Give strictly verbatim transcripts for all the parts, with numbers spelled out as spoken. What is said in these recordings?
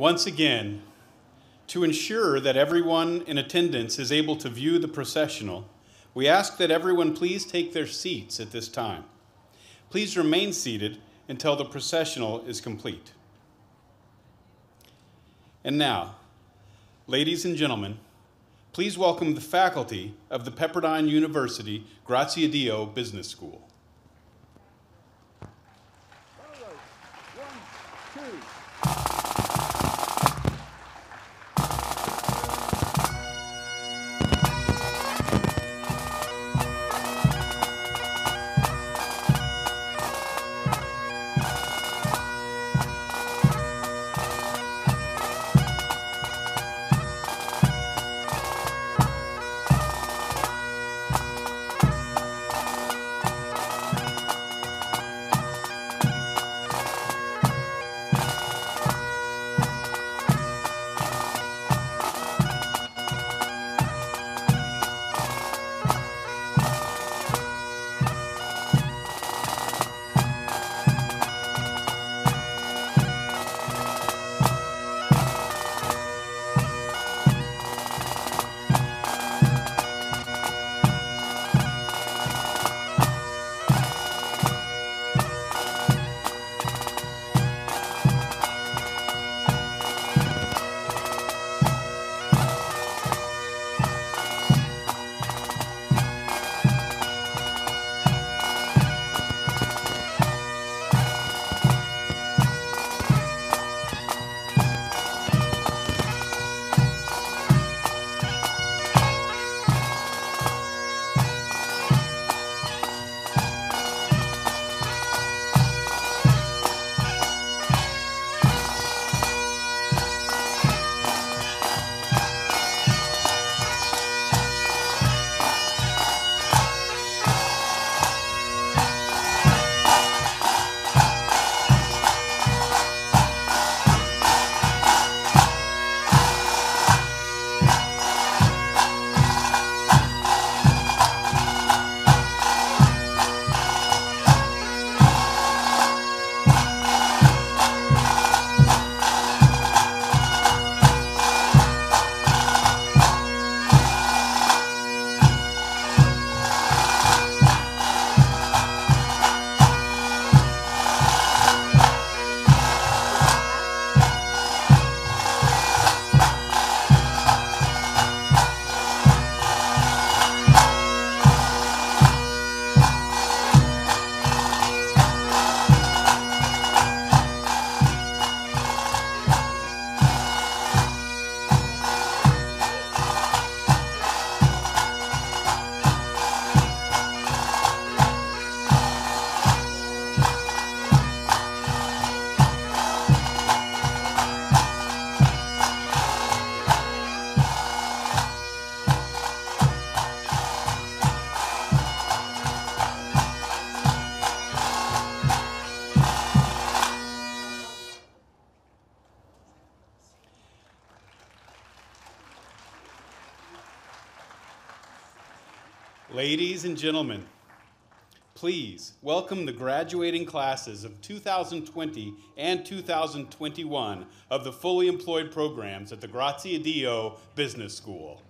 once again, to ensure that everyone in attendance is able to view the processional, we ask that everyone please take their seats at this time. Please remain seated until the processional is complete. And now, ladies and gentlemen, please welcome the faculty of the Pepperdine University Graziadio Business School. Ladies and gentlemen, please welcome the graduating classes of two thousand twenty and two thousand twenty-one of the fully employed programs at the Graziadio Business School.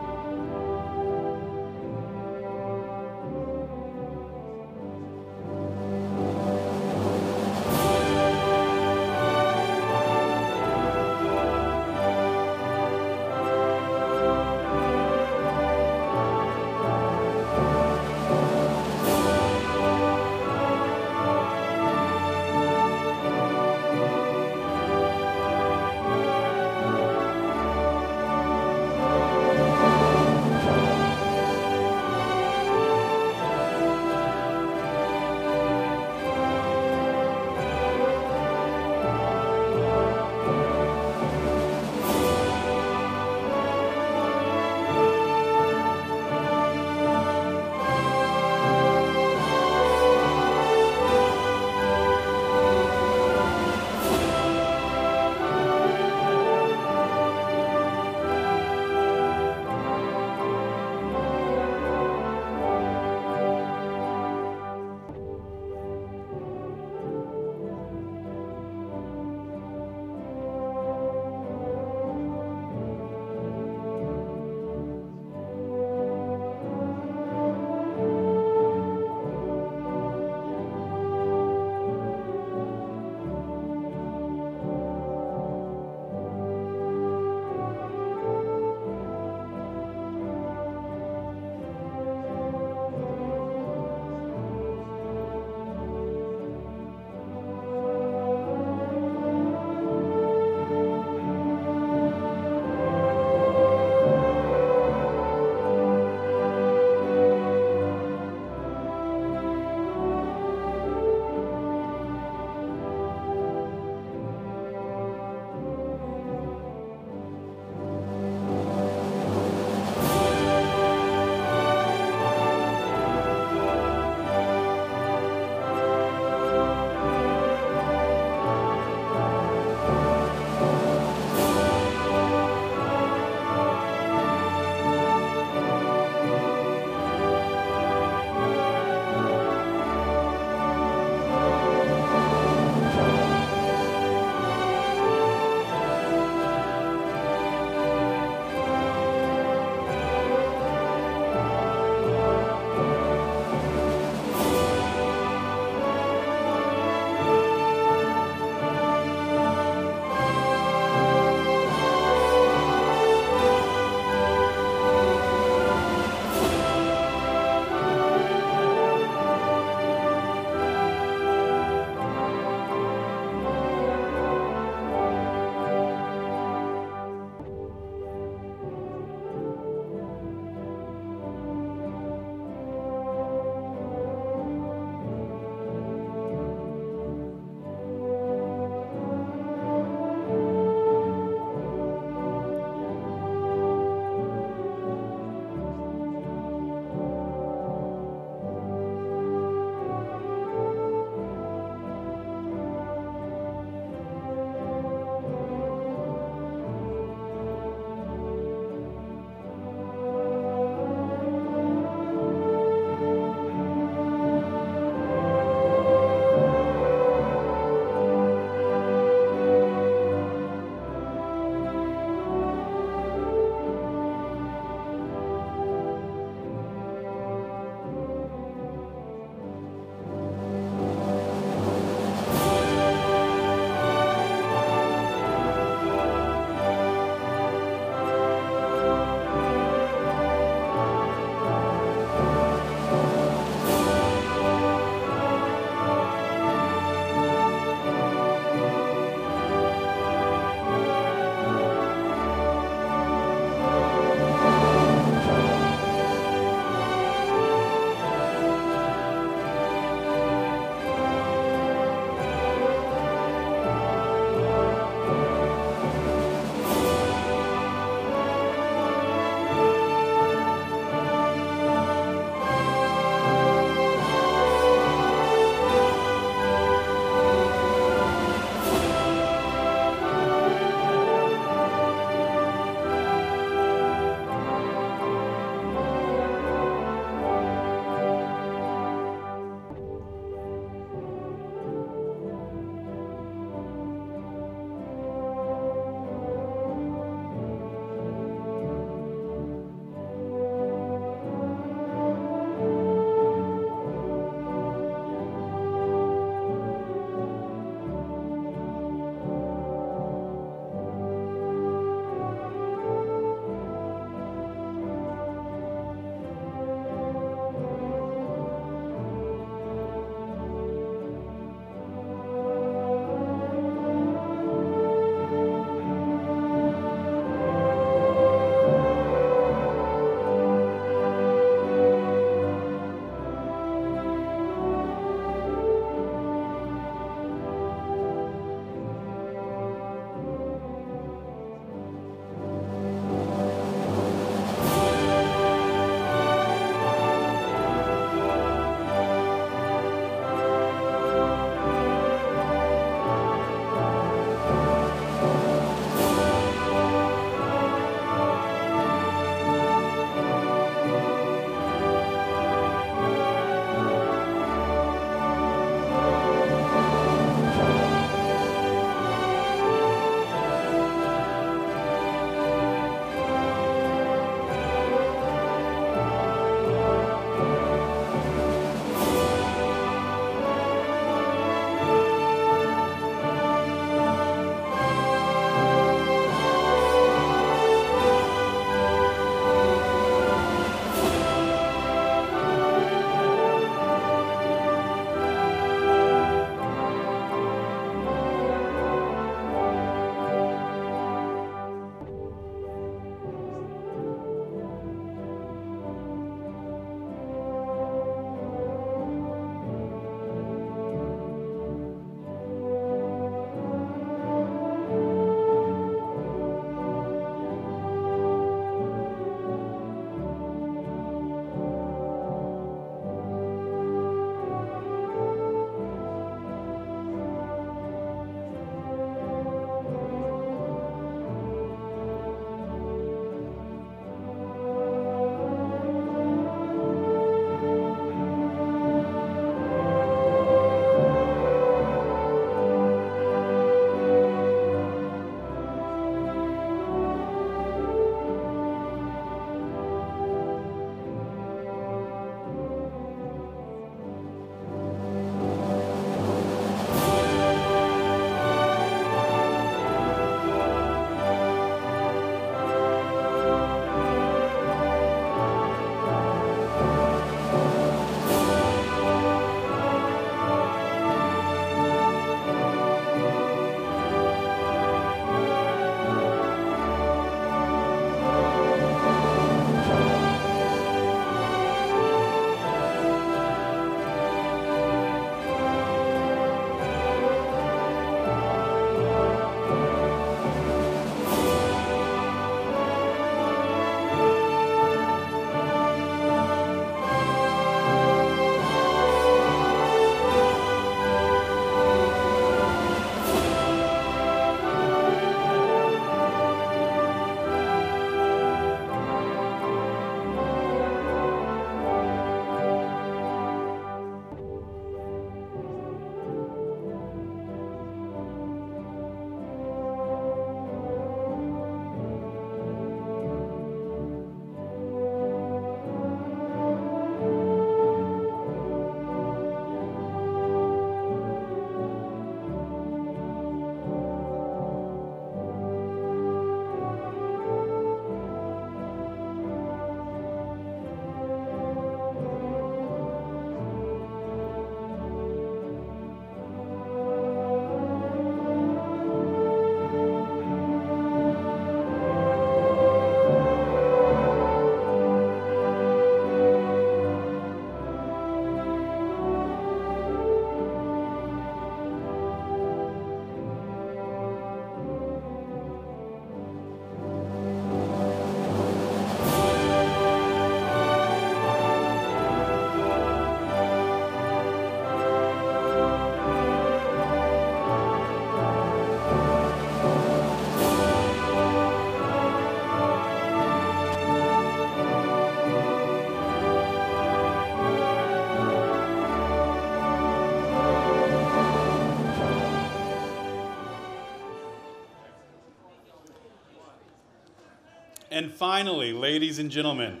And finally, ladies and gentlemen,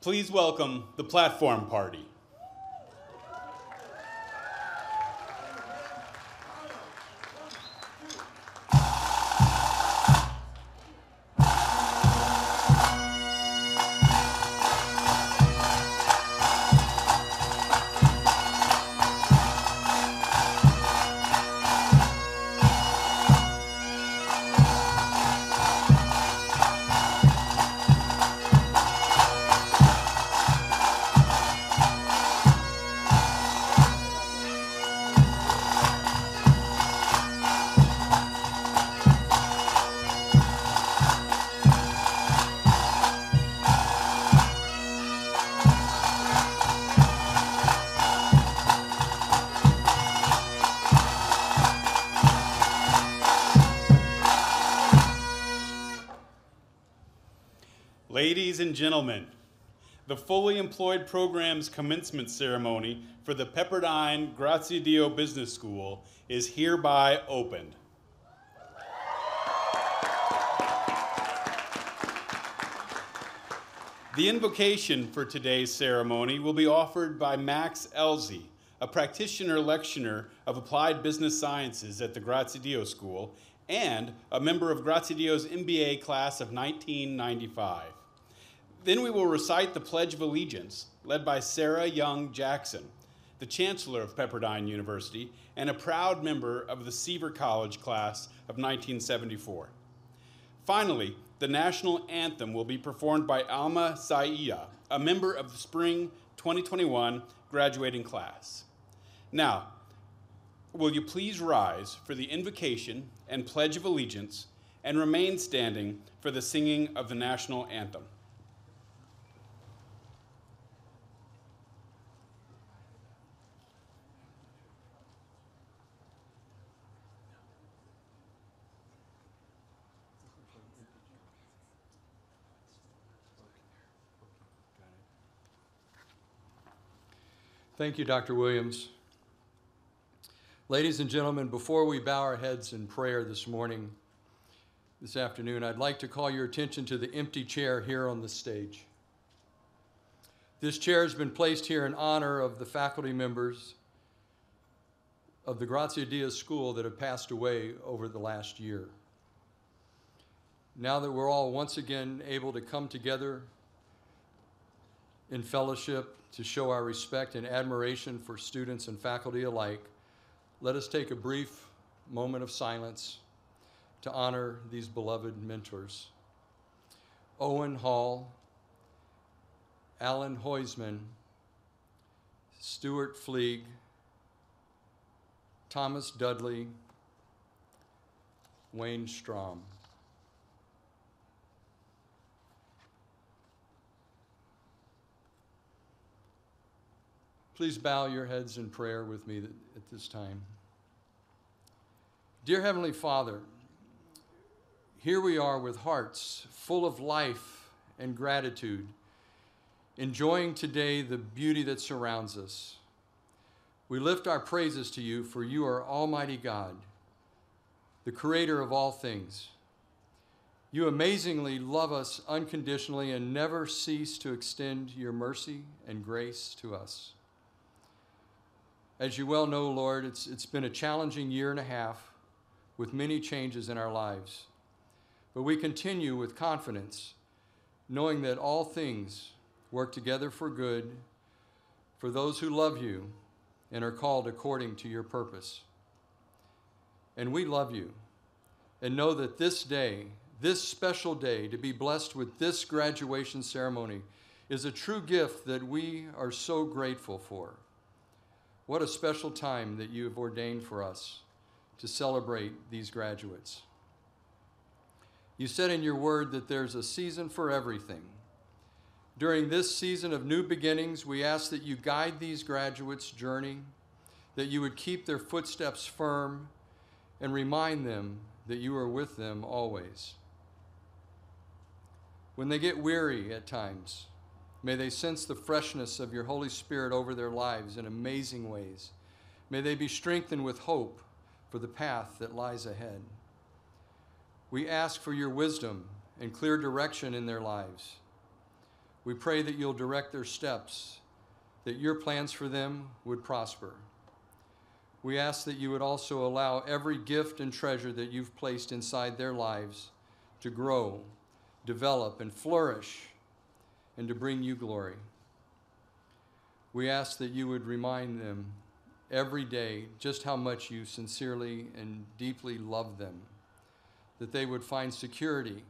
please welcome the Platform Party. Ladies and gentlemen, the Fully Employed Program's commencement ceremony for the Pepperdine Graziadio Business School is hereby opened. The invocation for today's ceremony will be offered by Max Elzy, a practitioner lecturer of Applied Business Sciences at the Graziadio School and a member of Graziadio's M B A class of nineteen ninety-five. Then we will recite the Pledge of Allegiance, led by Sarah Young Jackson, the Chancellor of Pepperdine University and a proud member of the Seaver College class of nineteen seventy-four. Finally, the National Anthem will be performed by Alma Saia, a member of the Spring twenty twenty-one graduating class. Now, will you please rise for the invocation and Pledge of Allegiance and remain standing for the singing of the National Anthem. Thank you, Doctor Williams. Ladies and gentlemen, before we bow our heads in prayer this morning, this afternoon, I'd like to call your attention to the empty chair here on the stage. This chair has been placed here in honor of the faculty members of the Graziadio School that have passed away over the last year. Now that we're all once again able to come together in fellowship to show our respect and admiration for students and faculty alike, let us take a brief moment of silence to honor these beloved mentors. Owen Hall, Alan Hoysman, Stuart Fleig, Thomas Dudley, Wayne Strom. Please bow your heads in prayer with me at this time. Dear Heavenly Father, here we are with hearts full of life and gratitude, enjoying today the beauty that surrounds us. We lift our praises to you, for you are Almighty God, the creator of all things. You amazingly love us unconditionally and never cease to extend your mercy and grace to us. As you well know, Lord, it's, it's been a challenging year and a half with many changes in our lives. But we continue with confidence, knowing that all things work together for good for those who love you and are called according to your purpose. And we love you and know that this day, this special day, to be blessed with this graduation ceremony is a true gift that we are so grateful for. What a special time that you have ordained for us to celebrate these graduates. You said in your word that there's a season for everything. During this season of new beginnings, we ask that you guide these graduates' journey, that you would keep their footsteps firm, and remind them that you are with them always. When they get weary at times, may they sense the freshness of your Holy Spirit over their lives in amazing ways. May they be strengthened with hope for the path that lies ahead. We ask for your wisdom and clear direction in their lives. We pray that you'll direct their steps, that your plans for them would prosper. We ask that you would also allow every gift and treasure that you've placed inside their lives to grow, develop, and flourish, and to bring you glory. We ask that you would remind them every day just how much you sincerely and deeply love them, that they would find security,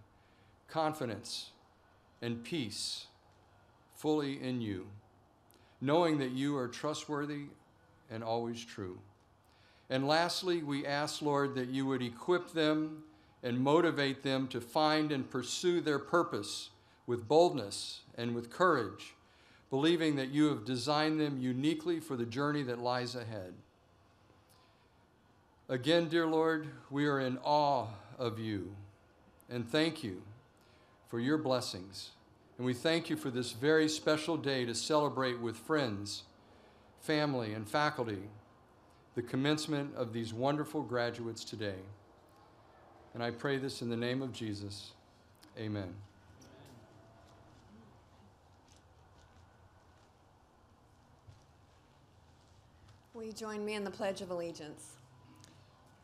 confidence, and peace fully in you, knowing that you are trustworthy and always true. And lastly, we ask, Lord, that you would equip them and motivate them to find and pursue their purpose with boldness and with courage, believing that you have designed them uniquely for the journey that lies ahead. Again, dear Lord, we are in awe of you, and thank you for your blessings. And we thank you for this very special day to celebrate with friends, family, and faculty the commencement of these wonderful graduates today. And I pray this in the name of Jesus. Amen. Will you join me in the Pledge of Allegiance?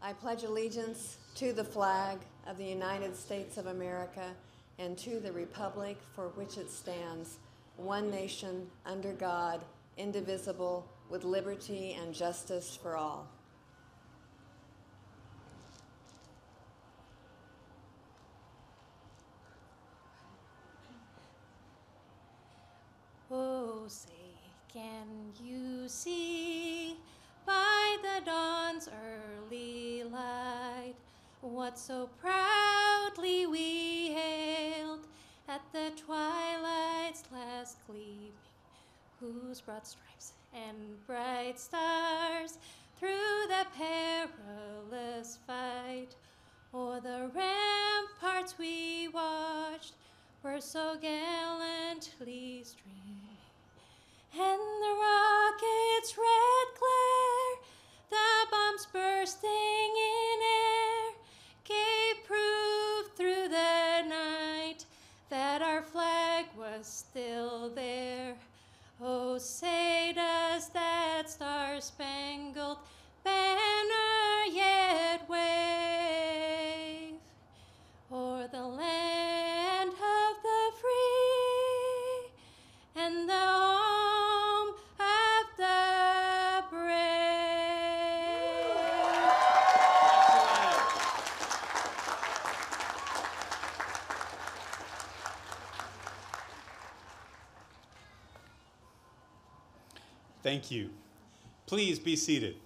I pledge allegiance to the flag of the United States of America and to the republic for which it stands, one nation, under God, indivisible, with liberty and justice for all. Oh, say, can you see by the dawn's early light what so proudly we hailed at the twilight's last gleaming, whose broad stripes and bright stars through the perilous fight o'er the ramparts we watched were so gallantly streaming, and the rocket's red glare, the bombs bursting in air, gave proof through the night that our flag was still there. Oh, say does that star-spangled banner yet wave o'er the land of the free and the Thank you. Please be seated.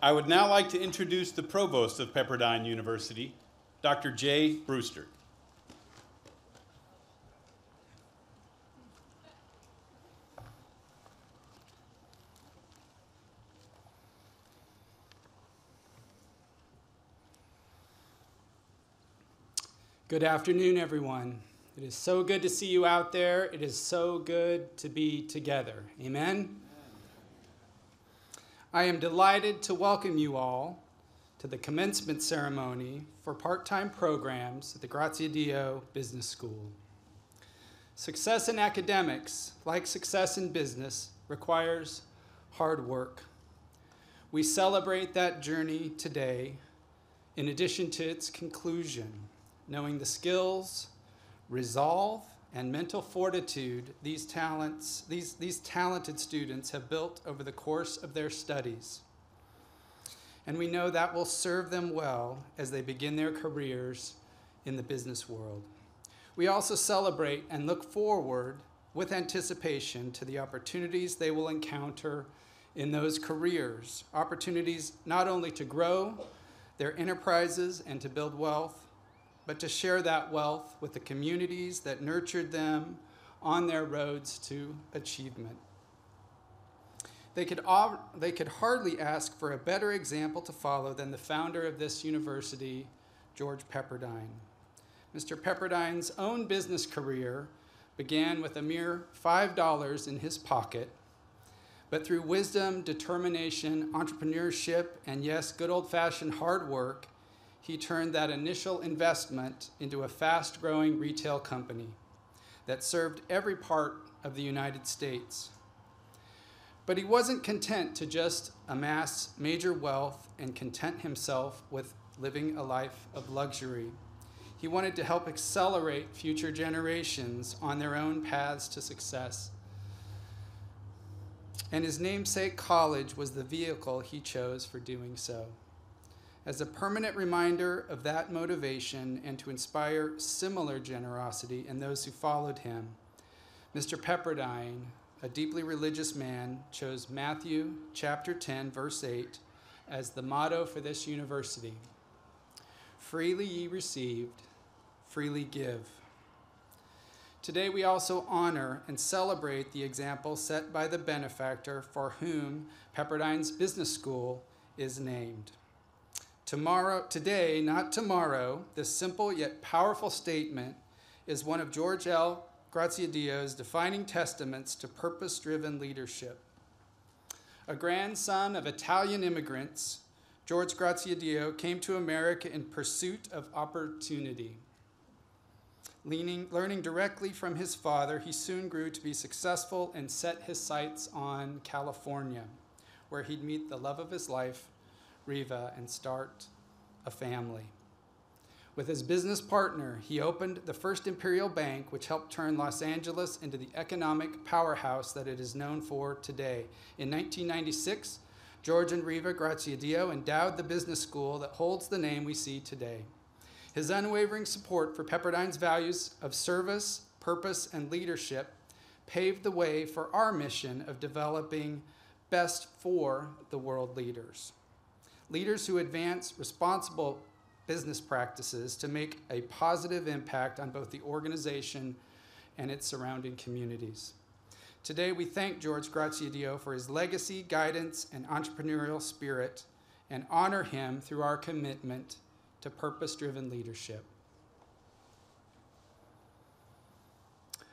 I would now like to introduce the Provost of Pepperdine University, Doctor Jay Brewster. Good afternoon, everyone. It is so good to see you out there. It is so good to be together. Amen? Amen? I am delighted to welcome you all to the commencement ceremony for part-time programs at the Graziadio Business School. Success in academics, like success in business, requires hard work. We celebrate that journey today in addition to its conclusion, knowing the skills, resolve, and mental fortitude these talents, these, these talented students have built over the course of their studies. And we know that will serve them well as they begin their careers in the business world. We also celebrate and look forward with anticipation to the opportunities they will encounter in those careers, opportunities not only to grow their enterprises and to build wealth, but to share that wealth with the communities that nurtured them on their roads to achievement. They could, they could hardly ask for a better example to follow than the founder of this university, George Pepperdine. Mister Pepperdine's own business career began with a mere five dollars in his pocket, but through wisdom, determination, entrepreneurship, and yes, good old-fashioned hard work, he turned that initial investment into a fast-growing retail company that served every part of the United States. But he wasn't content to just amass major wealth and content himself with living a life of luxury. He wanted to help accelerate future generations on their own paths to success. And his namesake college was the vehicle he chose for doing so. As a permanent reminder of that motivation and to inspire similar generosity in those who followed him, Mister Pepperdine, a deeply religious man, chose Matthew chapter ten, verse eight, as the motto for this university. Freely ye received, freely give. Today we also honor and celebrate the example set by the benefactor for whom Pepperdine's Business School is named. Tomorrow, today, not tomorrow, this simple yet powerful statement is one of George L. Graziadio's defining testaments to purpose-driven leadership. A grandson of Italian immigrants, George Graziadio came to America in pursuit of opportunity. Leaning, learning directly from his father, he soon grew to be successful and set his sights on California, where he'd meet the love of his life, Riva, and start a family. With his business partner, he opened the first Imperial Bank, which helped turn Los Angeles into the economic powerhouse that it is known for today. In nineteen ninety-six, George and Riva Graziadio endowed the business school that holds the name we see today. His unwavering support for Pepperdine's values of service, purpose, and leadership paved the way for our mission of developing best for the world leaders. Leaders who advance responsible business practices to make a positive impact on both the organization and its surrounding communities. Today, we thank George Graziadio for his legacy, guidance, and entrepreneurial spirit, and honor him through our commitment to purpose-driven leadership.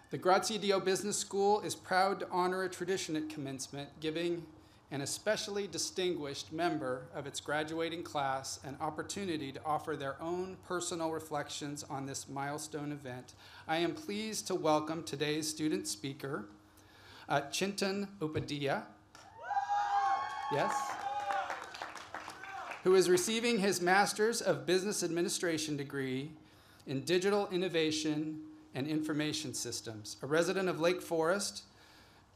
The Graziadio Business School is proud to honor a tradition at commencement, giving an especially distinguished member of its graduating class an opportunity to offer their own personal reflections on this milestone event. I am pleased to welcome today's student speaker, uh, Chintan Upadhyay, yes, who is receiving his Master's of Business Administration degree in Digital Innovation and Information Systems. A resident of Lake Forest,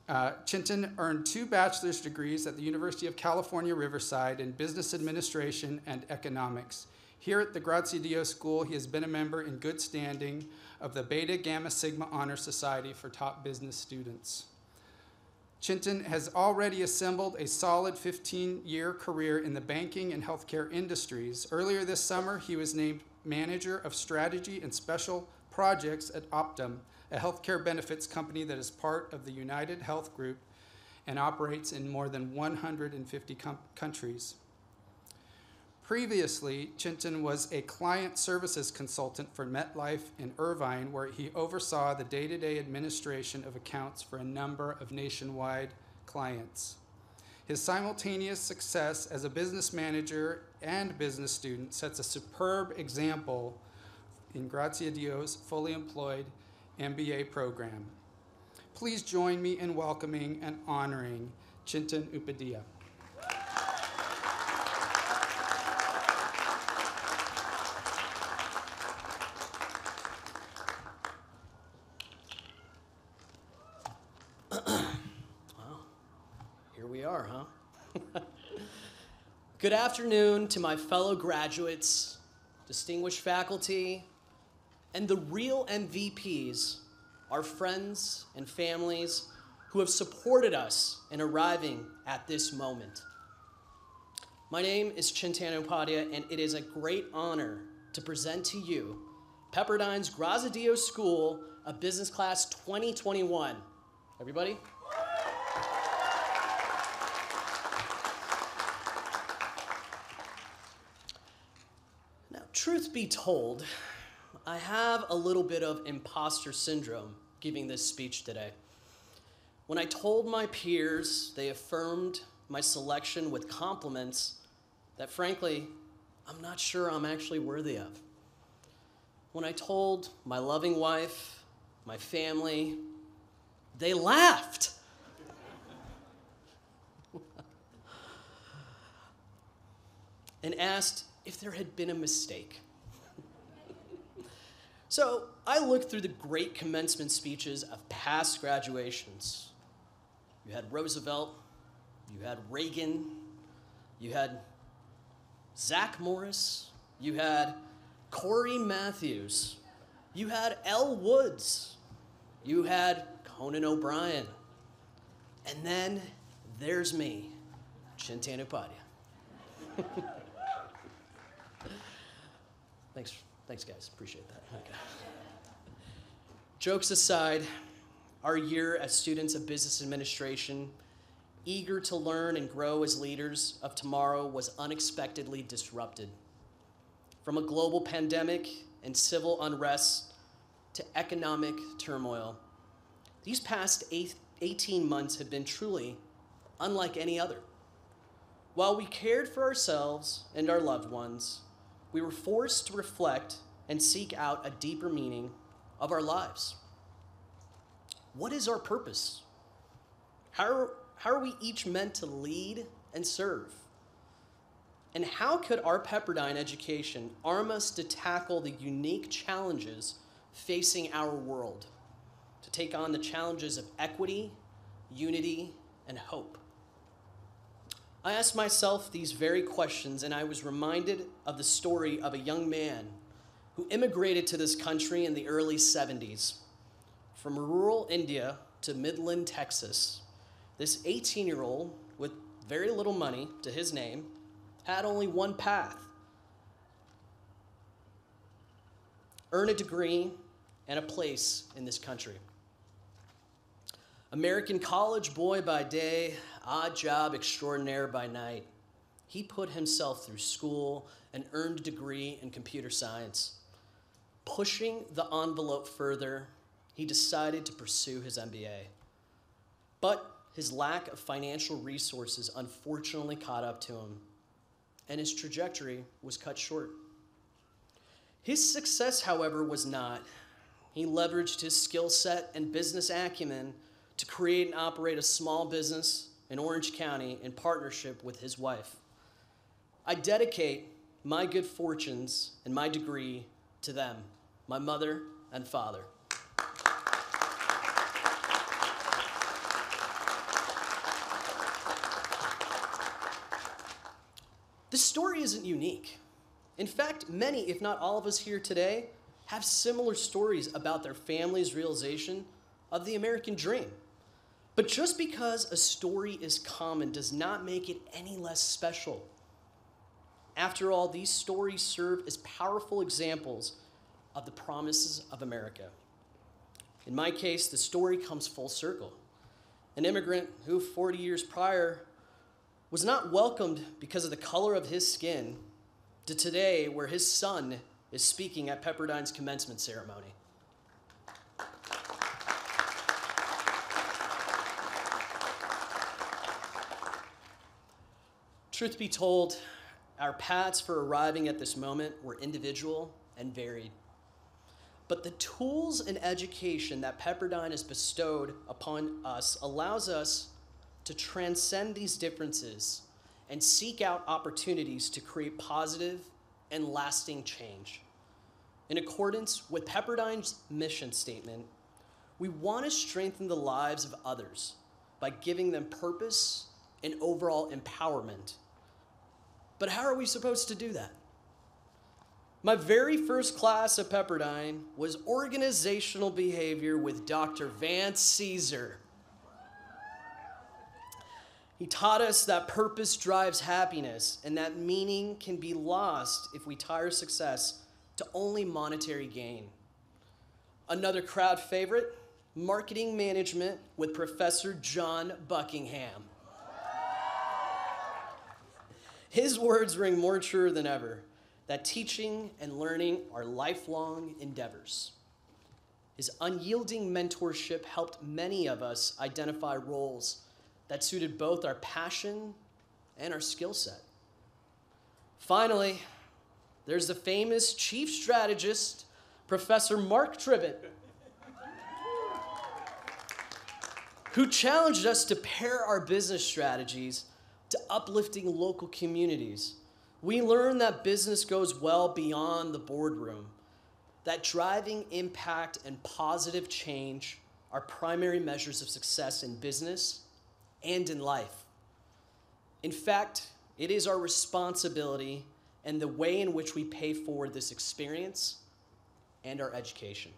Uh, Chintan earned two bachelor's degrees at the University of California, Riverside in Business Administration and Economics. Here at the Graziadio School, he has been a member in good standing of the Beta Gamma Sigma Honor Society for top business students. Chintan has already assembled a solid fifteen-year career in the banking and healthcare industries. Earlier this summer, he was named Manager of Strategy and Special Projects at Optum, a healthcare benefits company that is part of the United Health Group and operates in more than one hundred fifty countries. Previously, Chintan was a client services consultant for MetLife in Irvine, where he oversaw the day-to-day administration of accounts for a number of nationwide clients. His simultaneous success as a business manager and business student sets a superb example in Graziadio's fully employed M B A program. Please join me in welcoming and honoring Chintan Upadhyay. Wow, here we are, huh? Good afternoon to my fellow graduates, distinguished faculty, and the real M V Ps, our friends and families who have supported us in arriving at this moment. My name is Chintan Upadhyay, and it is a great honor to present to you Pepperdine's Graziadio School of Business Class twenty twenty-one. Everybody? Now, truth be told, I have a little bit of imposter syndrome giving this speech today. When I told my peers, they affirmed my selection with compliments that, frankly, I'm not sure I'm actually worthy of. When I told my loving wife, my family, they laughed. And asked if there had been a mistake. So I looked through the great commencement speeches of past graduations. You had Roosevelt, you had Reagan, you had Zach Morris, you had Corey Matthews, you had Elle Woods, you had Conan O'Brien, and then there's me, Chintan Upadhyay. Thanks, thanks guys, appreciate that. Okay. Jokes aside, our year as students of business administration, eager to learn and grow as leaders of tomorrow, was unexpectedly disrupted. From a global pandemic and civil unrest to economic turmoil, these past eighteen months have been truly unlike any other. While we cared for ourselves and our loved ones, we were forced to reflect and seek out a deeper meaning of our lives. What is our purpose? How are, how are we each meant to lead and serve? And how could our Pepperdine education arm us to tackle the unique challenges facing our world, to take on the challenges of equity, unity, and hope? I asked myself these very questions, and I was reminded of the story of a young man who immigrated to this country in the early seventies. From rural India to Midland, Texas, this eighteen-year-old with very little money to his name had only one path: earn a degree and a place in this country. American college boy by day, odd job extraordinaire by night, he put himself through school and earned a degree in computer science. Pushing the envelope further, he decided to pursue his M B A. But his lack of financial resources unfortunately caught up to him, and his trajectory was cut short. His success, however, was not. He leveraged his skill set and business acumen to create and operate a small business in Orange County in partnership with his wife. I dedicate my good fortunes and my degree to them, my mother and father. This story isn't unique. In fact, many, if not all of us here today, have similar stories about their family's realization of the American dream. But just because a story is common does not make it any less special. After all, these stories serve as powerful examples of the promises of America. In my case, the story comes full circle. An immigrant who forty years prior was not welcomed because of the color of his skin, to today where his son is speaking at Pepperdine's commencement ceremony. Truth be told, our paths for arriving at this moment were individual and varied. But the tools and education that Pepperdine has bestowed upon us allows us to transcend these differences and seek out opportunities to create positive and lasting change. In accordance with Pepperdine's mission statement, we want to strengthen the lives of others by giving them purpose and overall empowerment. But how are we supposed to do that? My very first class at Pepperdine was organizational behavior with Doctor Vance Caesar. He taught us that purpose drives happiness and that meaning can be lost if we tie our success to only monetary gain. Another crowd favorite, marketing management with Professor John Buckingham. His words ring more true than ever. that teaching and learning are lifelong endeavors. His unyielding mentorship helped many of us identify roles that suited both our passion and our skill set. Finally, there's the famous chief strategist, Professor Mark Tribbitt, who challenged us to pair our business strategies to uplifting local communities. We learned that business goes well beyond the boardroom, that driving impact and positive change are primary measures of success in business and in life. In fact, it is our responsibility and the way in which we pay forward this experience and our education.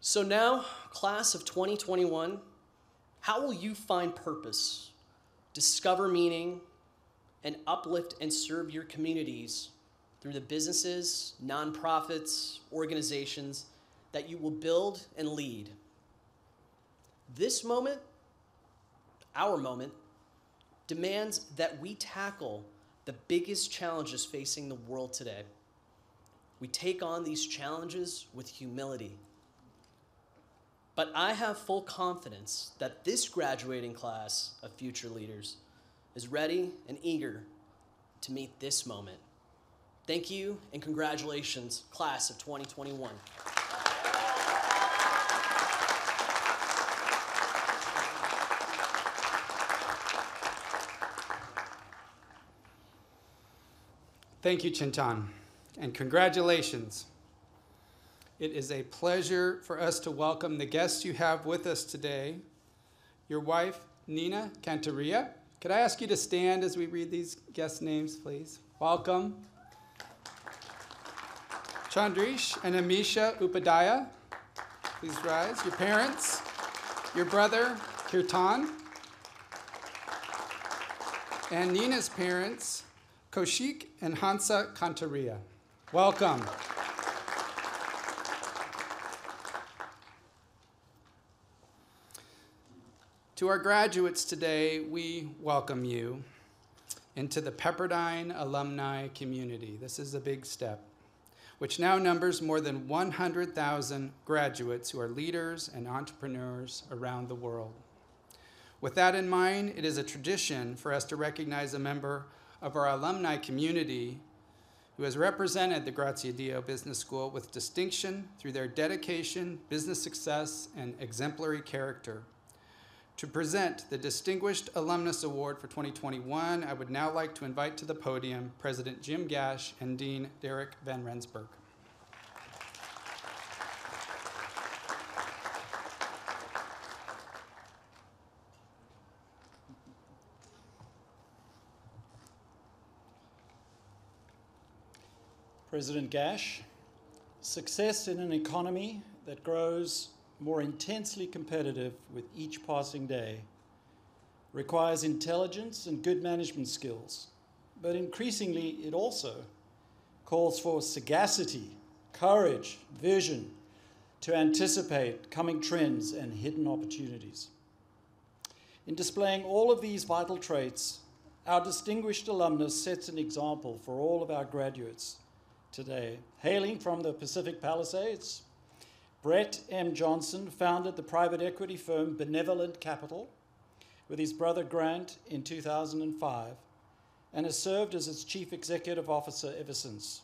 So now, class of twenty twenty-one, how will you find purpose, discover meaning, and uplift and serve your communities through the businesses, nonprofits, organizations that you will build and lead? This moment, our moment, demands that we tackle the biggest challenges facing the world today. We take on these challenges with humility. But I have full confidence that this graduating class of future leaders is ready and eager to meet this moment. Thank you and congratulations, class of twenty twenty-one. Thank you, Chintan, and congratulations. It is a pleasure for us to welcome the guests you have with us today. Your wife, Nina Cantaria. Could I ask you to stand as we read these guest names, please? Welcome. Chandrish and Amisha Upadhyay, please rise. Your parents, your brother, Kirtan, and Nina's parents, Koshik and Hansa Kantaria. Welcome. To our graduates today, we welcome you into the Pepperdine alumni community. This is a big step, which now numbers more than one hundred thousand graduates who are leaders and entrepreneurs around the world. With that in mind, it is a tradition for us to recognize a member of our alumni community who has represented the Graziadio Business School with distinction through their dedication, business success, and exemplary character. To present the Distinguished Alumnus Award for twenty twenty-one, I would now like to invite to the podium President Jim Gash and Dean Deryck van Rensburg. President Gash, success in an economy that grows more intensely competitive with each passing day requires intelligence and good management skills, but increasingly it also calls for sagacity, courage, vision to anticipate coming trends and hidden opportunities. In displaying all of these vital traits, our distinguished alumnus sets an example for all of our graduates today. Hailing from the Pacific Palisades, Brett M. Johnson founded the private equity firm Benevolent Capital with his brother Grant in two thousand five and has served as its chief executive officer ever since.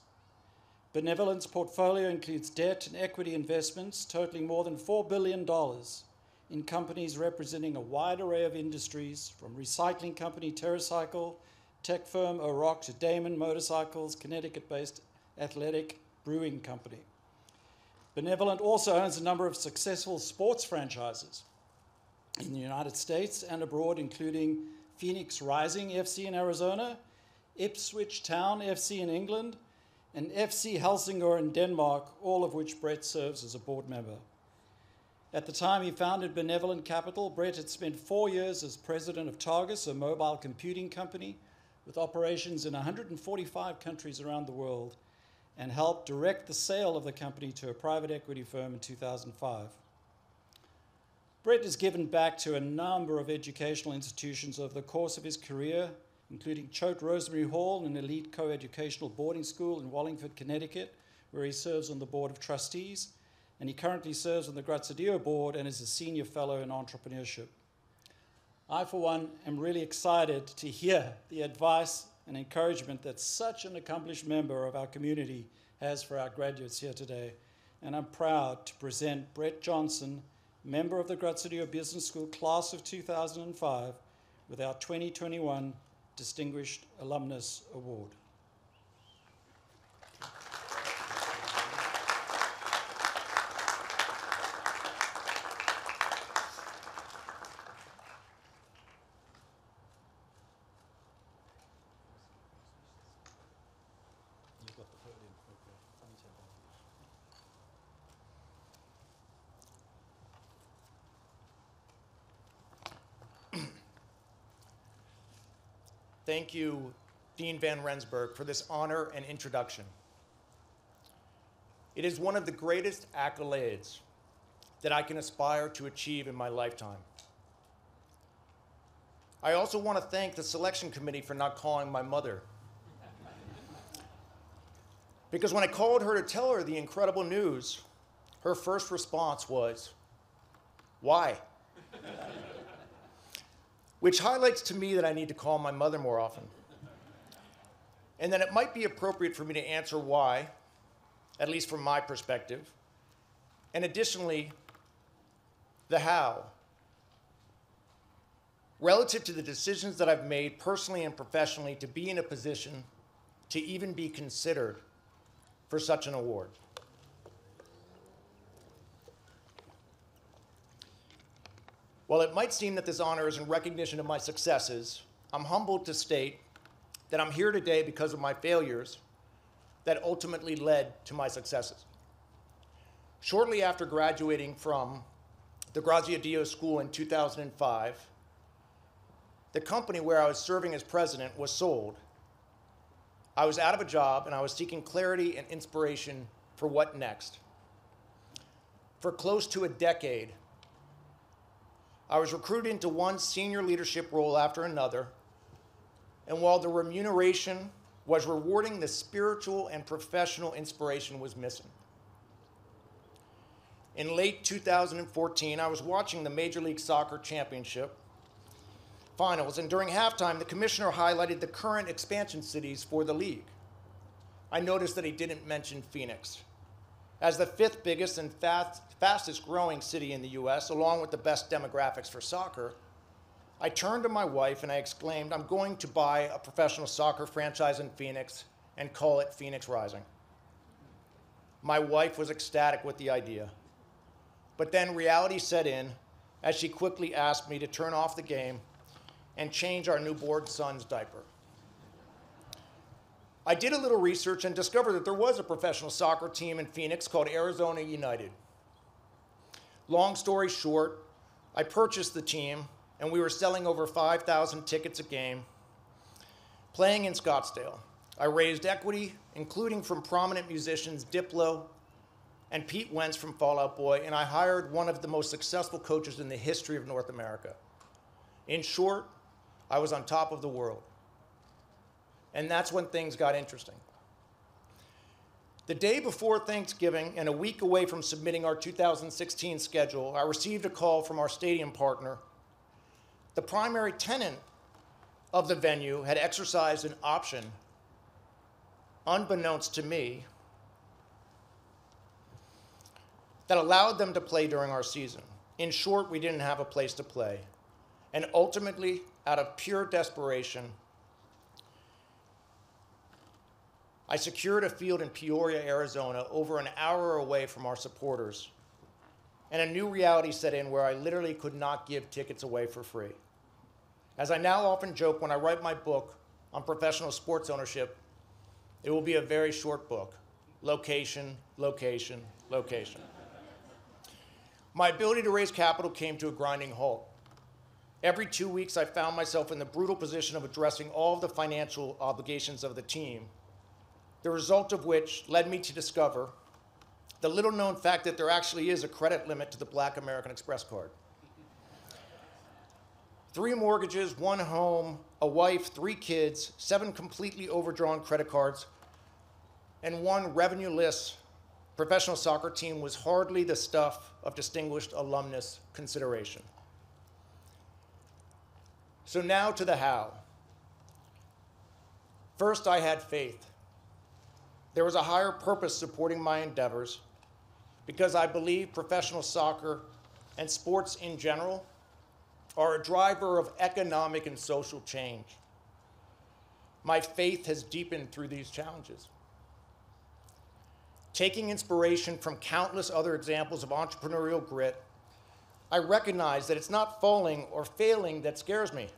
Benevolent's portfolio includes debt and equity investments totaling more than four billion dollars in companies representing a wide array of industries, from recycling company TerraCycle, tech firm O'Rourke to Damon Motorcycles, Connecticut-based Athletic Brewing Company. Benevolent also owns a number of successful sports franchises in the United States and abroad, including Phoenix Rising F C in Arizona, Ipswich Town F C in England, and F C Helsingør in Denmark, all of which Brett serves as a board member. At the time he founded Benevolent Capital, Brett had spent four years as president of Targus, a mobile computing company with operations in one hundred forty-five countries around the world, and helped direct the sale of the company to a private equity firm in two thousand five. Brett has given back to a number of educational institutions over the course of his career, including Choate Rosemary Hall, an elite co-educational boarding school in Wallingford, Connecticut, where he serves on the Board of Trustees, and he currently serves on the Graziadio Board and is a Senior Fellow in Entrepreneurship. I, for one, am really excited to hear the advice and encouragement that such an accomplished member of our community has for our graduates here today, and I'm proud to present Brett Johnson, member of the Graziadio Business School Class of two thousand five, with our twenty twenty-one Distinguished Alumnus Award. Thank you, Dean van Rensburg, for this honor and introduction. It is one of the greatest accolades that I can aspire to achieve in my lifetime. I also want to thank the selection committee for not calling my mother. Because when I called her to tell her the incredible news, her first response was, "Why?" Which highlights to me that I need to call my mother more often. And that it might be appropriate for me to answer why, at least from my perspective. And additionally, the how. Relative to the decisions that I've made personally and professionally to be in a position to even be considered for such an award. While it might seem that this honor is in recognition of my successes, I'm humbled to state that I'm here today because of my failures that ultimately led to my successes. Shortly after graduating from the Graziadio School in two thousand five, the company where I was serving as president was sold. I was out of a job and I was seeking clarity and inspiration for what next. For close to a decade, I was recruited into one senior leadership role after another, and while the remuneration was rewarding, the spiritual and professional inspiration was missing. In late two thousand fourteen, I was watching the Major League Soccer Championship finals, and during halftime, the commissioner highlighted the current expansion cities for the league. I noticed that he didn't mention Phoenix as the fifth biggest and fast, fastest growing city in the U S, along with the best demographics for soccer. I turned to my wife and I exclaimed, "I'm going to buy a professional soccer franchise in Phoenix and call it Phoenix Rising." My wife was ecstatic with the idea, but then reality set in as she quickly asked me to turn off the game and change our newborn son's diaper. I did a little research and discovered that there was a professional soccer team in Phoenix called Arizona United. Long story short, I purchased the team and we were selling over five thousand tickets a game, playing in Scottsdale. I raised equity, including from prominent musicians Diplo and Pete Wentz from Fall Out Boy, and I hired one of the most successful coaches in the history of North America. In short, I was on top of the world. And that's when things got interesting. The day before Thanksgiving and a week away from submitting our two thousand sixteen schedule, I received a call from our stadium partner. The primary tenant of the venue had exercised an option, unbeknownst to me, that allowed them to play during our season. In short, we didn't have a place to play. And ultimately, out of pure desperation, I secured a field in Peoria, Arizona, over an hour away from our supporters, and a new reality set in where I literally could not give tickets away for free. As I now often joke, when I write my book on professional sports ownership, it will be a very short book. Location, location, location. My ability to raise capital came to a grinding halt. Every two weeks, I found myself in the brutal position of addressing all of the financial obligations of the team, the result of which led me to discover the little-known fact that there actually is a credit limit to the Black American Express card. Three mortgages, one home, a wife, three kids, seven completely overdrawn credit cards, and one revenue-less professional soccer team was hardly the stuff of distinguished alumnus consideration. So now to the how. First, I had faith. There was a higher purpose supporting my endeavors because I believe professional soccer and sports in general are a driver of economic and social change. My faith has deepened through these challenges. Taking inspiration from countless other examples of entrepreneurial grit, I recognize that it's not falling or failing that scares me.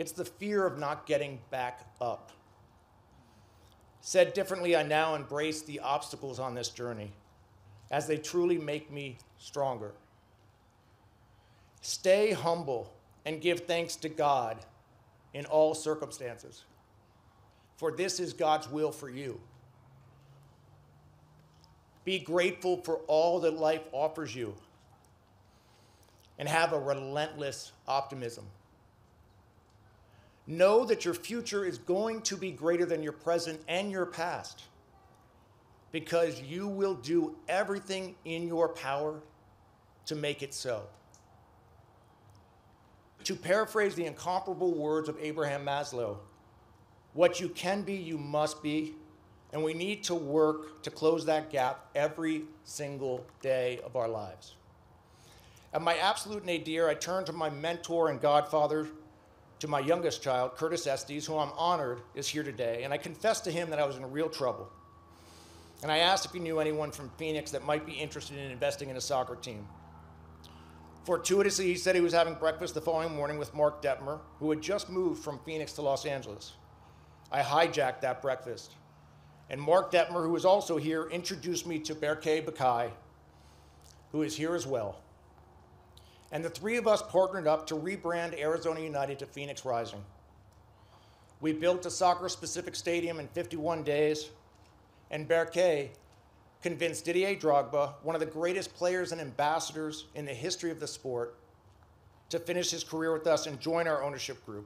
It's the fear of not getting back up. Said differently, I now embrace the obstacles on this journey as they truly make me stronger. Stay humble and give thanks to God in all circumstances, for this is God's will for you. Be grateful for all that life offers you and have a relentless optimism. Know that your future is going to be greater than your present and your past because you will do everything in your power to make it so. To paraphrase the incomparable words of Abraham Maslow, what you can be, you must be, and we need to work to close that gap every single day of our lives. At my absolute nadir, I turned to my mentor and godfather, to my youngest child, Curtis Estes, who I'm honored is here today, and I confessed to him that I was in real trouble. And I asked if he knew anyone from Phoenix that might be interested in investing in a soccer team. Fortuitously, he said he was having breakfast the following morning with Mark Detmer, who had just moved from Phoenix to Los Angeles. I hijacked that breakfast, and Mark Detmer, who was also here, introduced me to Berke Bakay, who is here as well. And the three of us partnered up to rebrand Arizona United to Phoenix Rising. We built a soccer-specific stadium in fifty-one days, and Berke convinced Didier Drogba, one of the greatest players and ambassadors in the history of the sport, to finish his career with us and join our ownership group.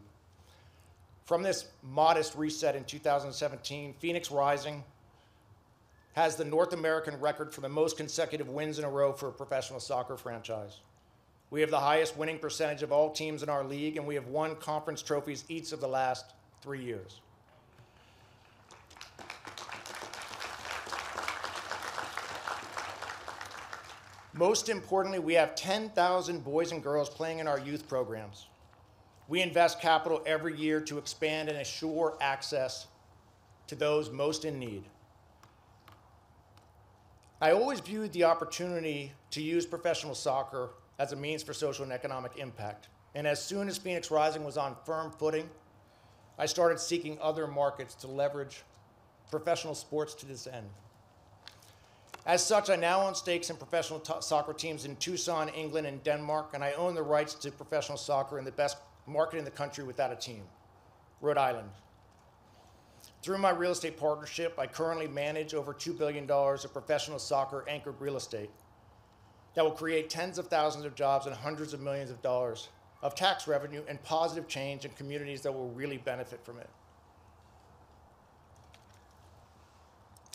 From this modest reset in two thousand seventeen, Phoenix Rising has the North American record for the most consecutive wins in a row for a professional soccer franchise. We have the highest winning percentage of all teams in our league, and we have won conference trophies each of the last three years. Most importantly, we have ten thousand boys and girls playing in our youth programs. We invest capital every year to expand and assure access to those most in need. I always viewed the opportunity to use professional soccer as a means for social and economic impact. And as soon as Phoenix Rising was on firm footing, I started seeking other markets to leverage professional sports to this end. As such, I now own stakes in professional soccer teams in Tucson, England, and Denmark, and I own the rights to professional soccer in the best market in the country without a team, Rhode Island. Through my real estate partnership, I currently manage over two billion dollars of professional soccer anchored real estate that will create tens of thousands of jobs and hundreds of millions of dollars of tax revenue and positive change in communities that will really benefit from it.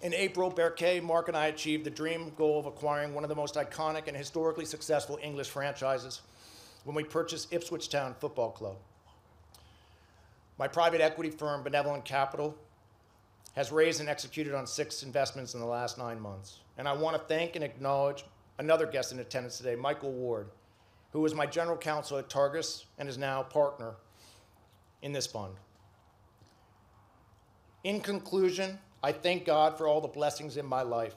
In April, Berke, Mark, and I achieved the dream goal of acquiring one of the most iconic and historically successful English franchises when we purchased Ipswich Town Football Club. My private equity firm, Benevolent Capital, has raised and executed on six investments in the last nine months. And I want to thank and acknowledge another guest in attendance today, Michael Ward, who was my general counsel at Targus and is now a partner in this fund. In conclusion, I thank God for all the blessings in my life.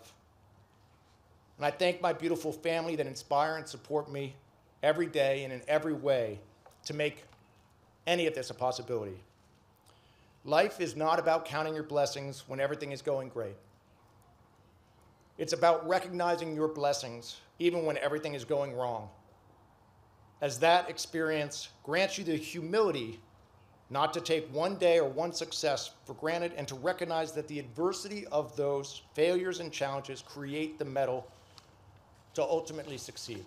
And I thank my beautiful family that inspire and support me every day and in every way to make any of this a possibility. Life is not about counting your blessings when everything is going great. It's about recognizing your blessings, even when everything is going wrong, as that experience grants you the humility not to take one day or one success for granted and to recognize that the adversity of those failures and challenges create the metal to ultimately succeed.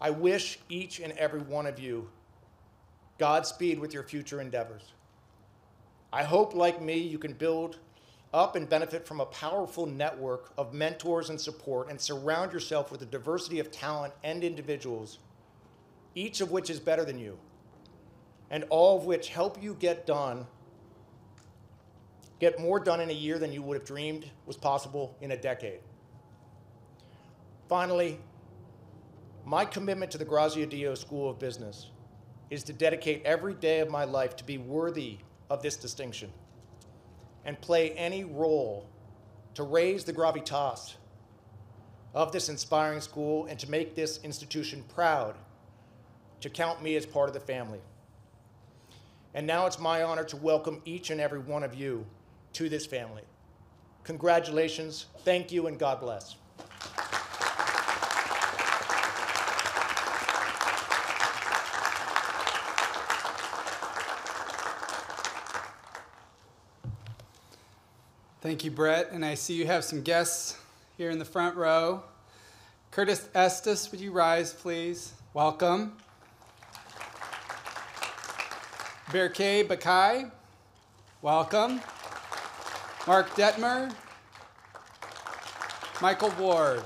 I wish each and every one of you Godspeed with your future endeavors. I hope, like me, you can build up and benefit from a powerful network of mentors and support, and surround yourself with a diversity of talent and individuals, each of which is better than you, and all of which help you get done, get more done in a year than you would have dreamed was possible in a decade. Finally, my commitment to the Graziadio School of Business is to dedicate every day of my life to be worthy of this distinction and play any role to raise the gravitas of this inspiring school and to make this institution proud to count me as part of the family. And now it's my honor to welcome each and every one of you to this family. Congratulations, thank you, and God bless. Thank you, Brett, and I see you have some guests here in the front row. Curtis Estes, would you rise, please? Welcome. Berke Bakay, welcome. Mark Detmer, Michael Ward.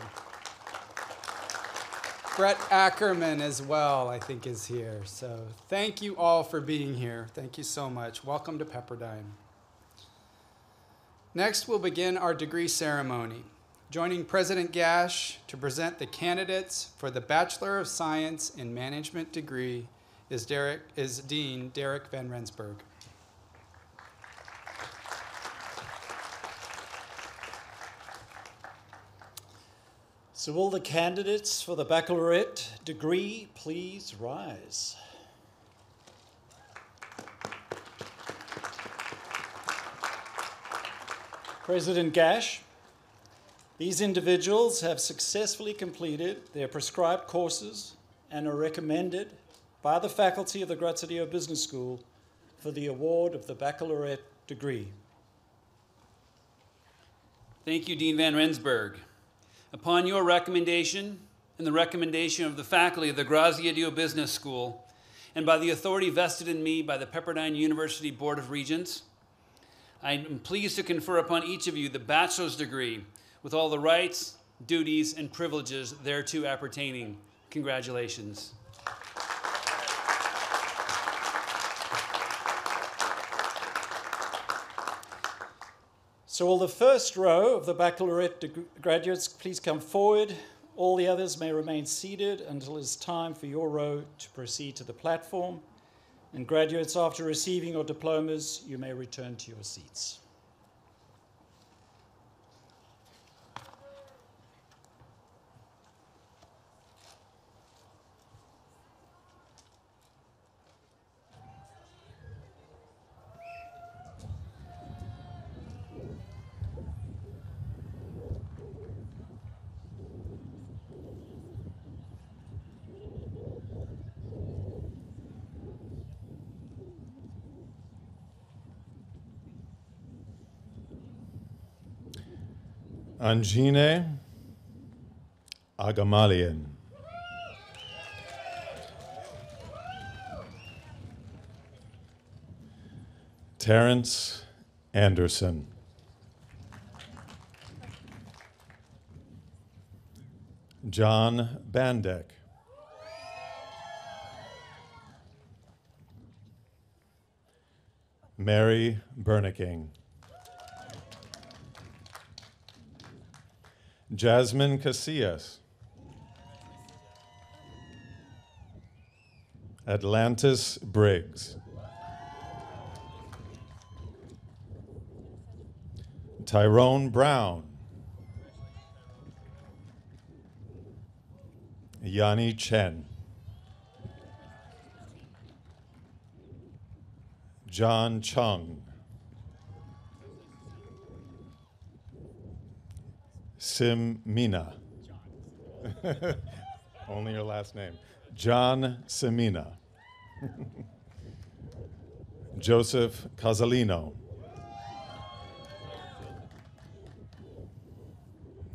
Brett Ackerman as well, I think, is here. So thank you all for being here. Thank you so much. Welcome to Pepperdine. Next, we'll begin our degree ceremony, joining President Gash to present the candidates for the Bachelor of Science in Management degree is, Deryck, is Dean Deryck van Rensburg. So will the candidates for the baccalaureate degree please rise? President Gash, these individuals have successfully completed their prescribed courses and are recommended by the faculty of the Graziadio Business School for the award of the baccalaureate degree. Thank you, Dean van Rensburg. Upon your recommendation and the recommendation of the faculty of the Graziadio Business School, and by the authority vested in me by the Pepperdine University Board of Regents, I am pleased to confer upon each of you the bachelor's degree with all the rights, duties, and privileges thereto appertaining. Congratulations. So will the first row of the baccalaureate graduates please come forward? All the others may remain seated until it's time for your row to proceed to the platform. And graduates, after receiving your diplomas, you may return to your seats. Angine Agamalian. Terrence Anderson. John Bandek. Mary Berneking. Jasmine Casillas. Atlantis Briggs. Tyrone Brown. Yanni Chen. John Chung. Sim Mina. Only your last name. John Simina. Joseph Casalino.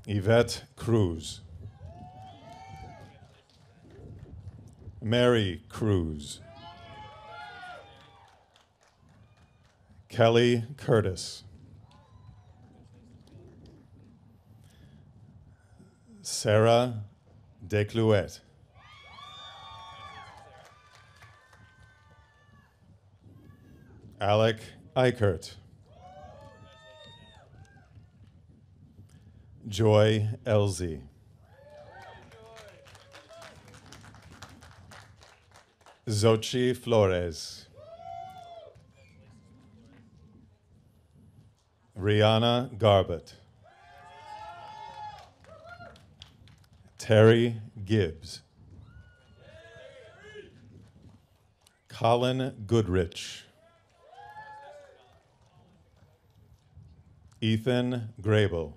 Yvette Cruz. Mary Cruz. Kelly Curtis. Sarah Desclouet. Alec Eichert. Joy Elzy. Xochitl Flores. Rihanna Garbutt. Terry Gibbs. Colin Goodrich. Ethan Grable.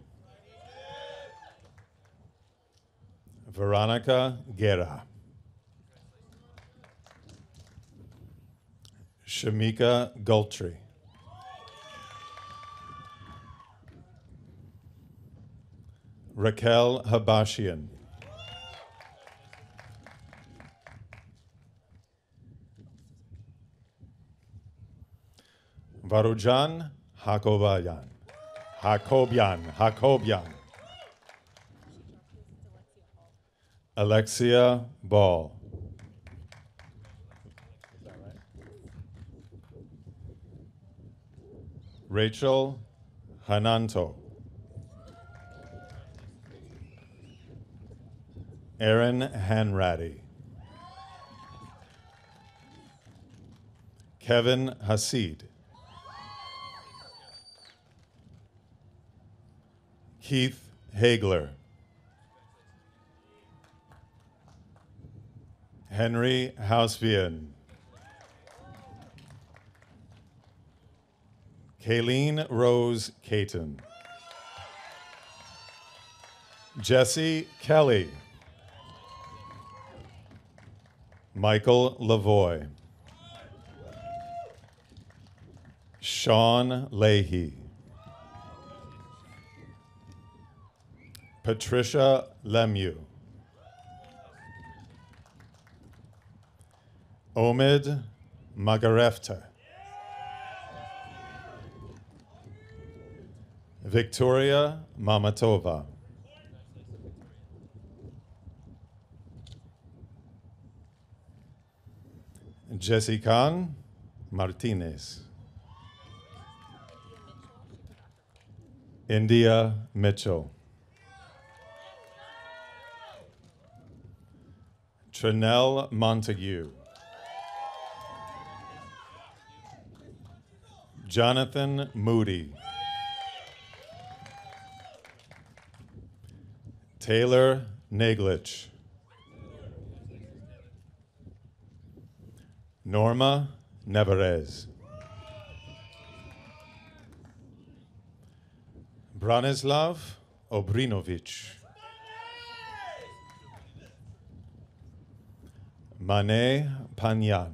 Veronica Guerra. Shamika Gultry. Raquel Habashian. Varujan Hakobayan. Hakobian, Hakobian. Alexia Ball. Rachel Hananto. Aaron Hanratty. Kevin Hasid. Keith Hagler. Henry Hausvian. Kayleen Rose Caton. Jesse Kelly. Michael Lavoie. Sean Leahy. Patricia Lemieux. Omid Magarefta. Victoria Mamatova. Jessica Martinez. India Mitchell. Trinelle Montague. Jonathan Moody. Taylor Naglich. Norma Nevarez. Branislav Obrinovic. Mane Panyan.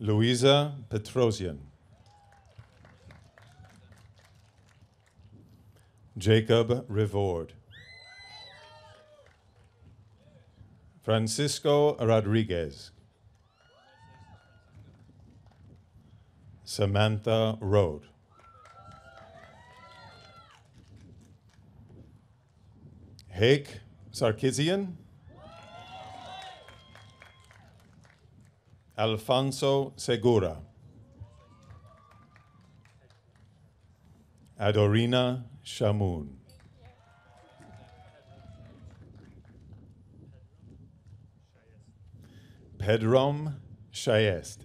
Louisa Petrosian. Jacob Rivord. Francisco Rodriguez. Samantha Rode. Hake Sarkisian. Alfonso Segura. Adorina Shamoon. Pedrom Shayest.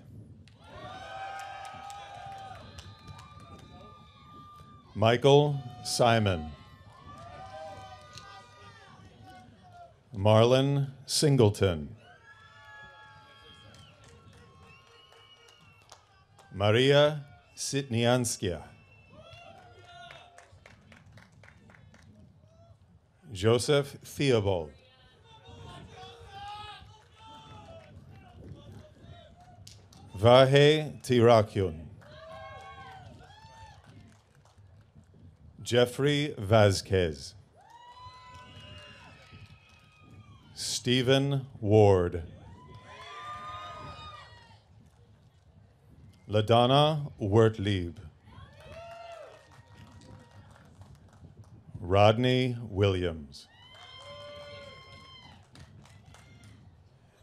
Michael Simon. Marlon Singleton. Maria Sitnianskia. Joseph Theobald. Vahe Tirakyun. Jeffrey Vasquez. Stephen Ward. LaDonna Wertlieb, Rodney Williams,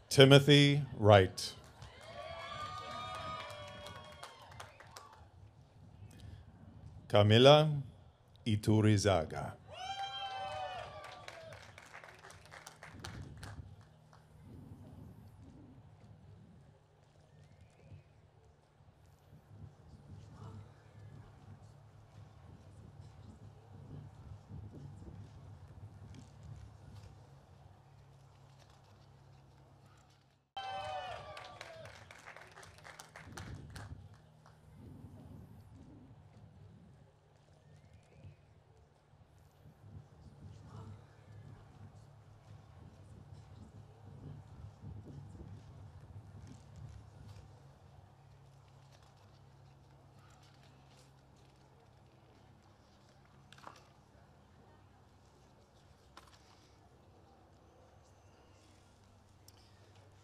Timothy Wright, Camila Iturizaga,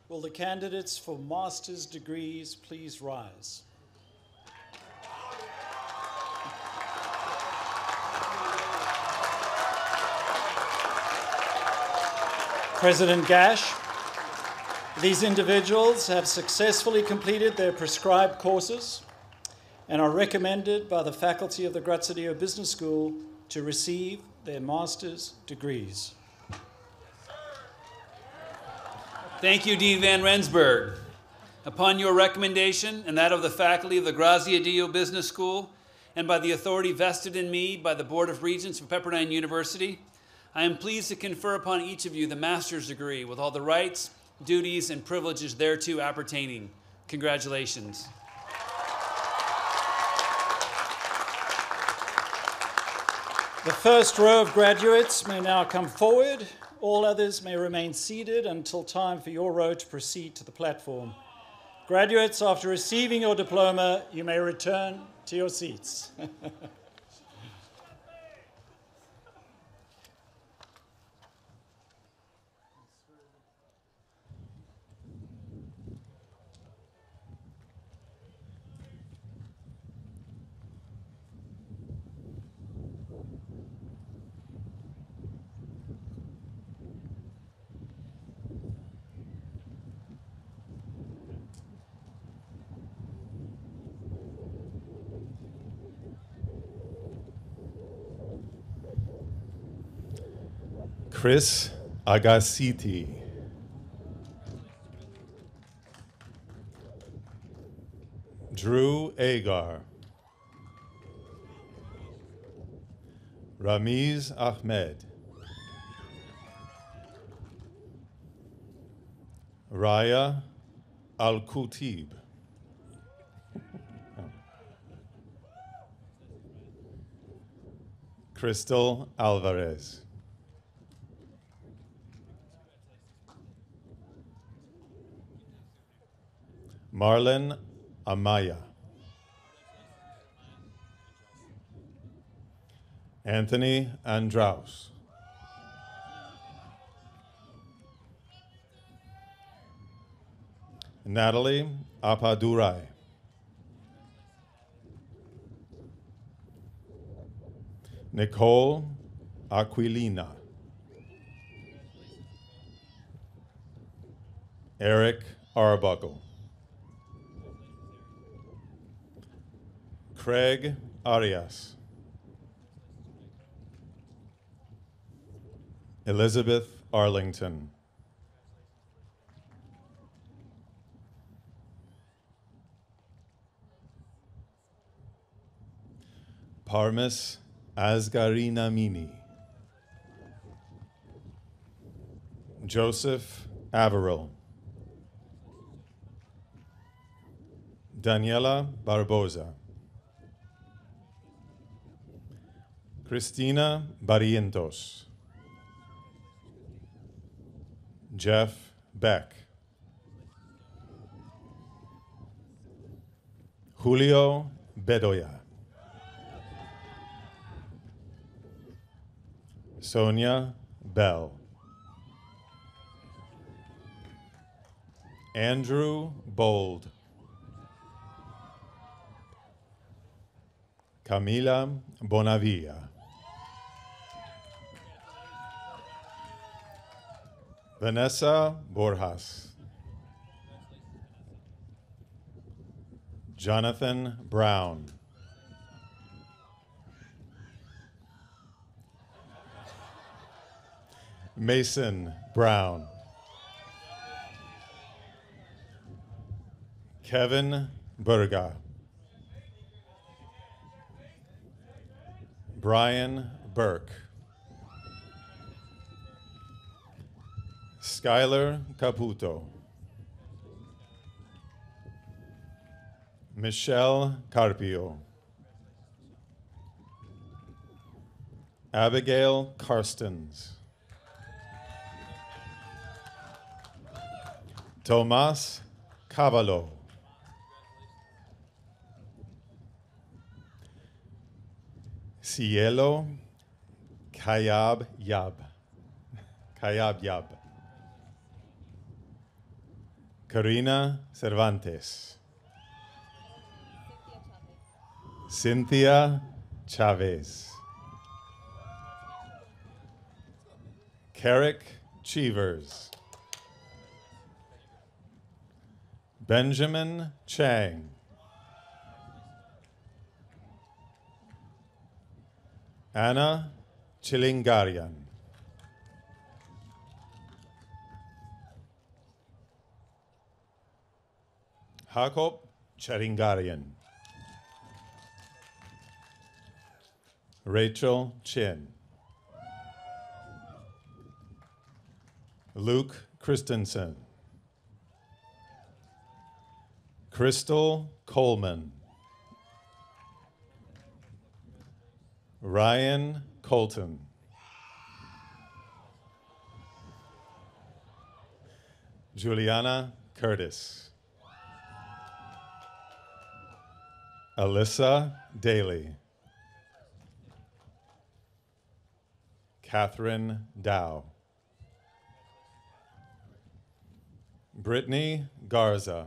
will the candidates for master's degrees please rise? President Gash, these individuals have successfully completed their prescribed courses and are recommended by the faculty of the Graziadio Business School to receive their master's degrees. Thank you, Dean van Rensburg. Upon your recommendation and that of the faculty of the Graziadio Business School and by the authority vested in me by the Board of Regents of Pepperdine University, I am pleased to confer upon each of you the master's degree with all the rights, duties, and privileges thereto appertaining. Congratulations. The first row of graduates may now come forward. All others may remain seated until time for your row to proceed to the platform. Graduates, after receiving your diploma, you may return to your seats. Chris Agasiti, Drew Agar, Ramiz Ahmed, Raya Al-Kutib, Crystal Alvarez, Marlon Amaya, Anthony Andraus, Natalie Apadurai, Nicole Aquilina, Eric Arbuckle, Craig Arias, Elizabeth Arlington, Parmis Asgarinamini, Joseph Averill, Daniela Barbosa, Cristina Barrientos, Jeff Beck, Julio Bedoya, Sonia Bell, Andrew Bold, Camila Bonavia. Vanessa Borjas. Jonathan Brown. Mason Brown. Kevin Berga. Brian Burke. Skylar Caputo. Michelle Carpio. Abigail Karstens. Tomas Cavallo. Cielo Kayab Yab. Kayab Yab. Karina Cervantes. Cynthia Chavez. Carrick Cheevers. Benjamin Chang. Anna Chilingarian. Jacob Chilingarian. Rachel Chin. Luke Christensen. Crystal Coleman. Ryan Colton. Juliana Curtis. Alyssa Daly. Catherine Dow. Brittany Garza.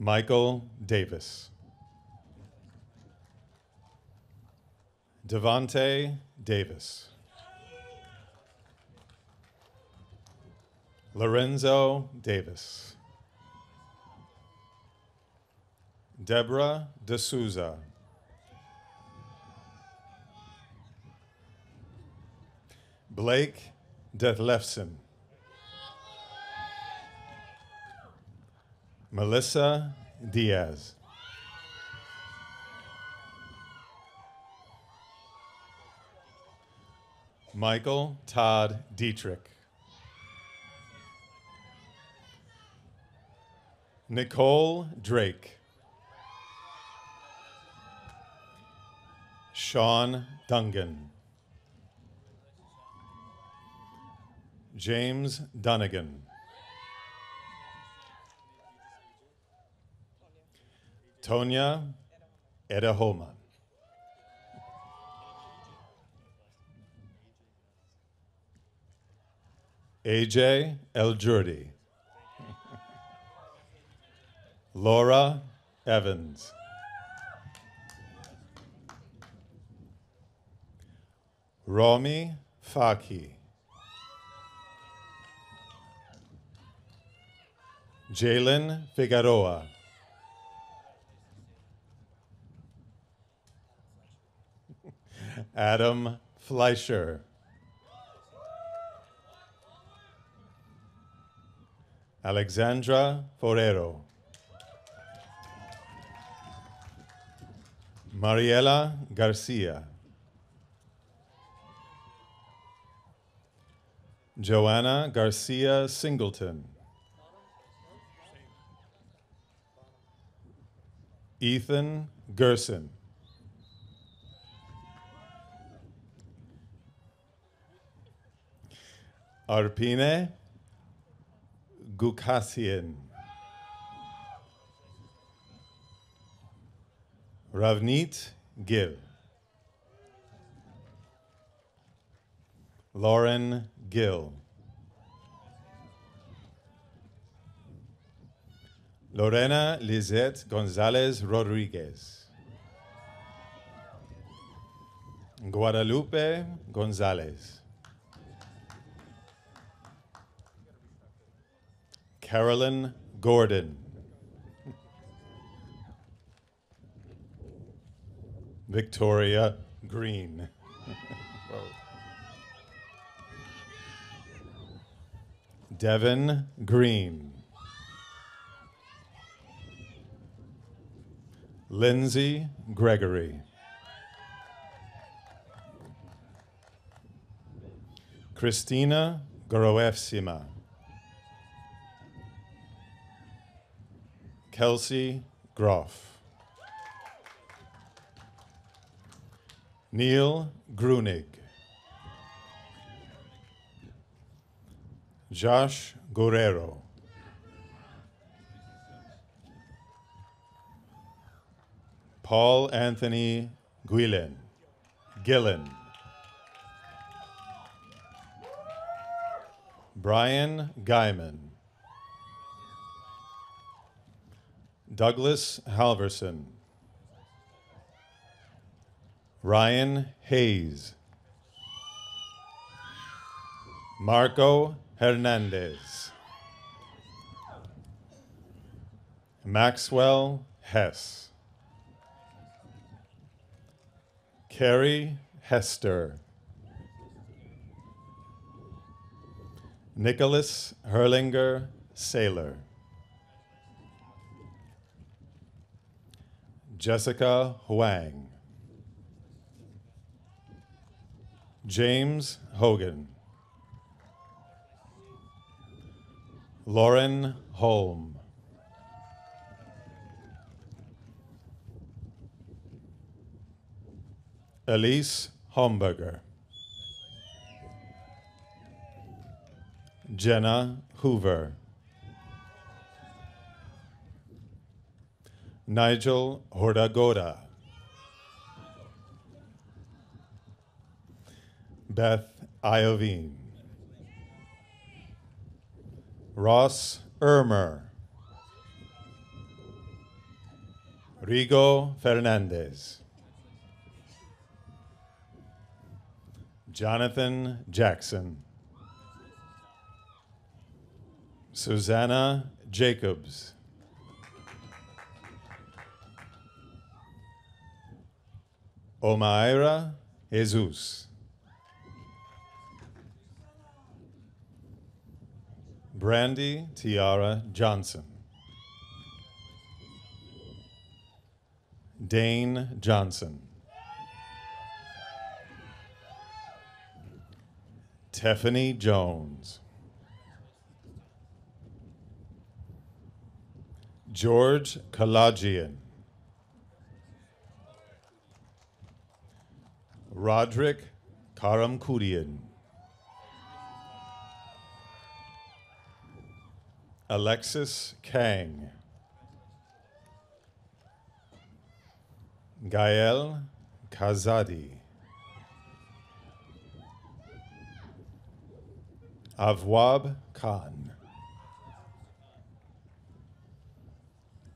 Michael Davis. Devante Davis. Lorenzo Davis. Deborah D'Souza. Blake Detlefsen. Melissa Diaz. Michael Todd Dietrich. Nicole Drake. Sean Dungan. James Dunnigan. Tonya Edahoma. A J Eljurdi. Laura Evans. Romy Faki. Jalen Figueroa. Adam Fleischer. Alexandra Forero. Mariela Garcia. Joanna Garcia Singleton. Ethan Gerson. Arpine Gukasian. Ravneet Gill. Lauren Gill. Lorena Lizette Gonzalez Rodriguez. Guadalupe Gonzalez. Carolyn Gordon. Victoria Green. Devin Green. Lindsay Gregory. Christina Groevsima. Kelsey Groff. Neil Grunig. Josh Guerrero. Paul Anthony Guillen. Gillen. Brian Guyman. Douglas Halverson. Ryan Hayes. Marco Hernandez. Maxwell Hess. Carrie Hester. Nicholas Herlinger Saylor. Jessica Huang. James Hogan. Lauren Holm. Elise Homburger. Jenna Hoover. Nigel Hordagoda. Beth Iovine. Ross Ermer. Rigo Fernandez. Jonathan Jackson. Susanna Jacobs. Omaira Jesus. Brandy Tiara Johnson. Dane Johnson. Tiffany Jones. George Kalajian. Roderick Karamkurian. Alexis Kang. Gael Kazadi. Avwab Khan.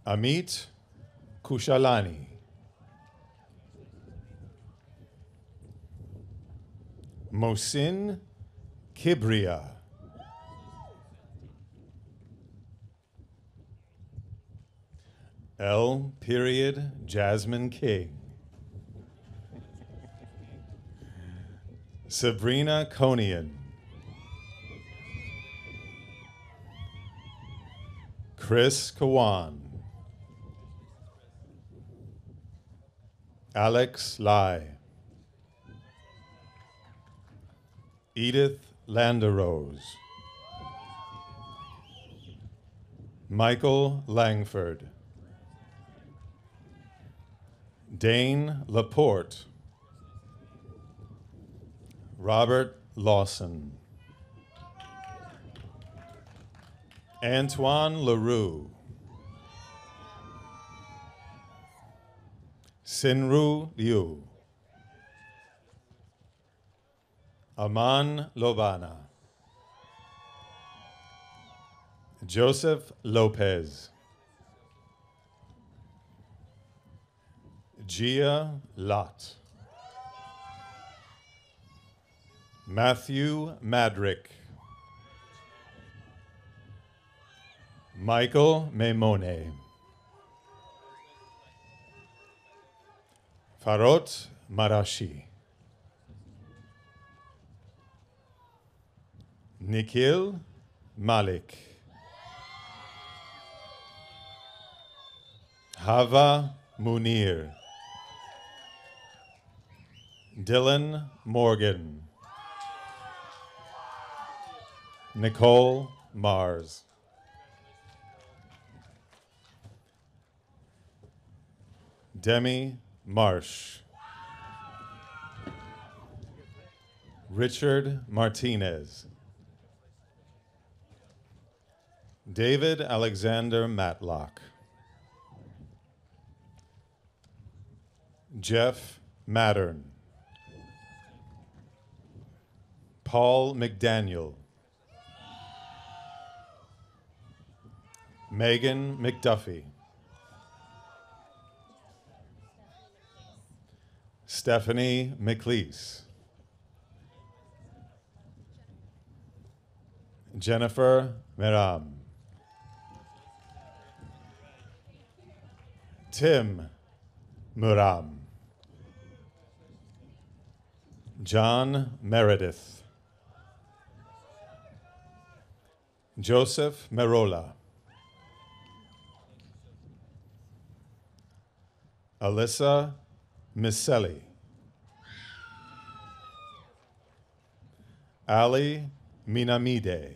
Amit Kushalani. Mohsin Kibria. L. Period Jasmine King. Sabrina Konian. Chris Kawan. Alex Lai. Edith Landerose. Michael Langford. Dane Laporte. Robert Lawson. Antoine LaRue. Sinru Liu. Aman Lobana. Joseph Lopez. Gia Lott, Matthew Madrick, Michael Maimone, Farot Marashi, Nikhil Malik, Hava Munir, Dylan Morgan, Nicole Mars. Demi Marsh. Richard Martinez. David Alexander Matlock. Jeff Mattern. Paul McDaniel. Megan McDuffie, Stephanie McLeese, Jennifer Meram, Tim Muram, John Meredith, Joseph Merola, Alyssa Misselli, Ali Minamide,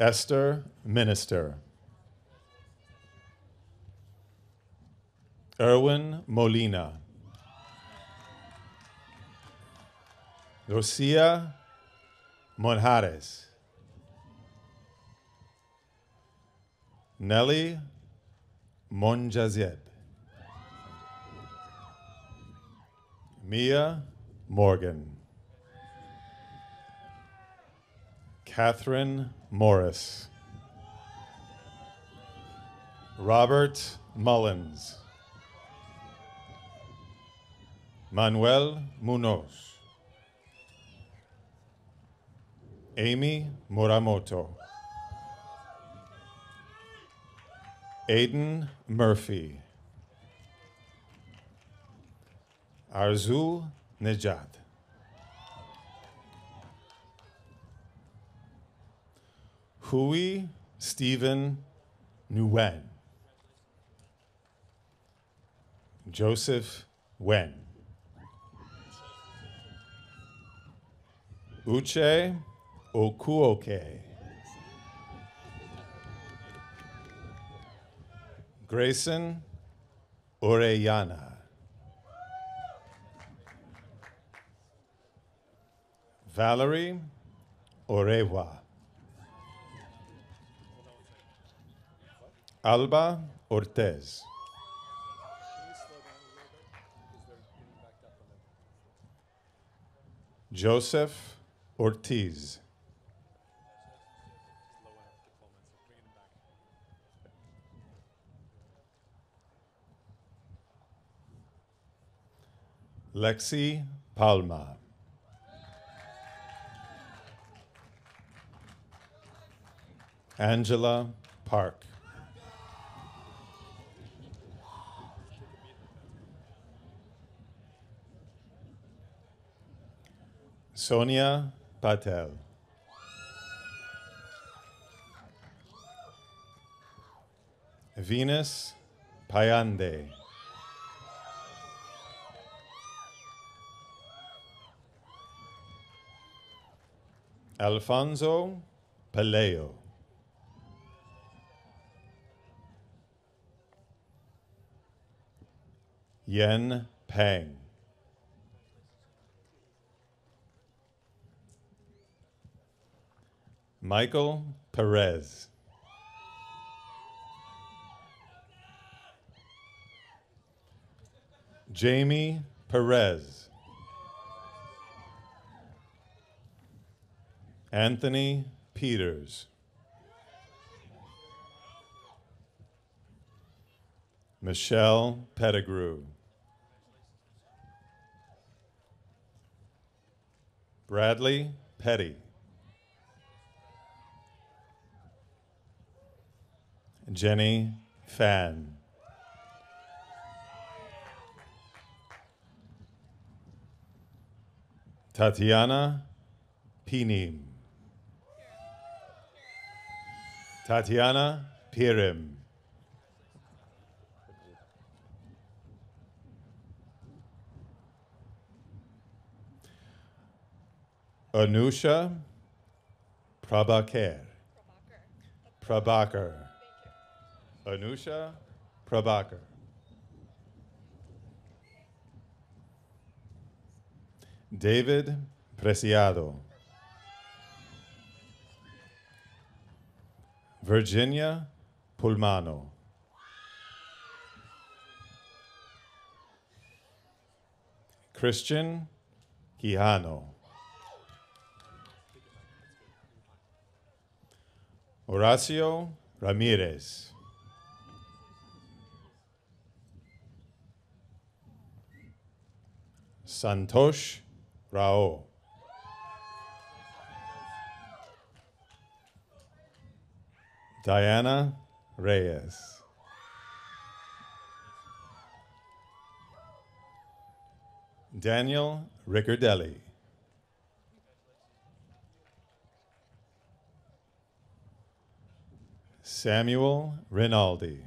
Esther Minister, Erwin Molina, Lucia Monjares, Nelly Monjazeb, Mia Morgan, Catherine Morris, Robert Mullins, Manuel Munoz, Amy Muramoto, Aiden Murphy, Arzu Nejad. Hui Stephen Nguyen, Joseph Wen, Uche Okuoke, Grayson Orellana, Valerie Orewa, Alba Ortez, Joseph Ortiz, Lexi Palma, Angela Park, Sonia Patel, Venus Payande, Alfonso Paleo, Yen Pang, Michael Perez, Jamie Perez, Anthony Peters, Michelle Pettigrew. Bradley Petty. Jenny Fan. Tatiana Pinim. Tatiana Pirim. Anusha Prabhakar. Prabhakar. Anusha Prabhakar. David Preciado. Virginia Pulmano. Christian Quijano. Horacio Ramirez. Santosh Rao. Diana Reyes. Daniel Riccardelli. Samuel Rinaldi.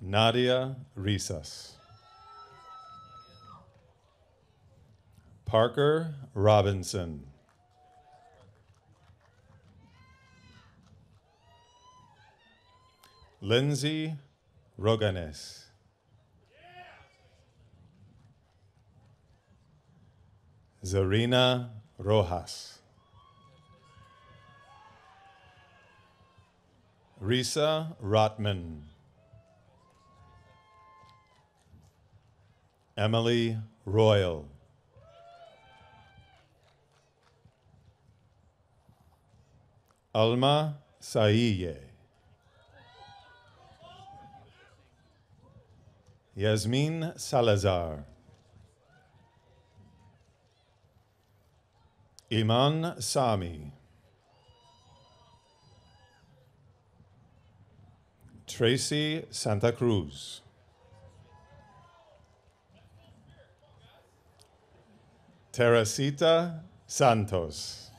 Nadia Risas. Parker Robinson. Lindsay Roganes. Zarina Rojas. Risa Rotman. Emily Royal. Alma Saia. Yasmin Salazar. Iman Sami. Tracy Santa Cruz. Teresita Santos.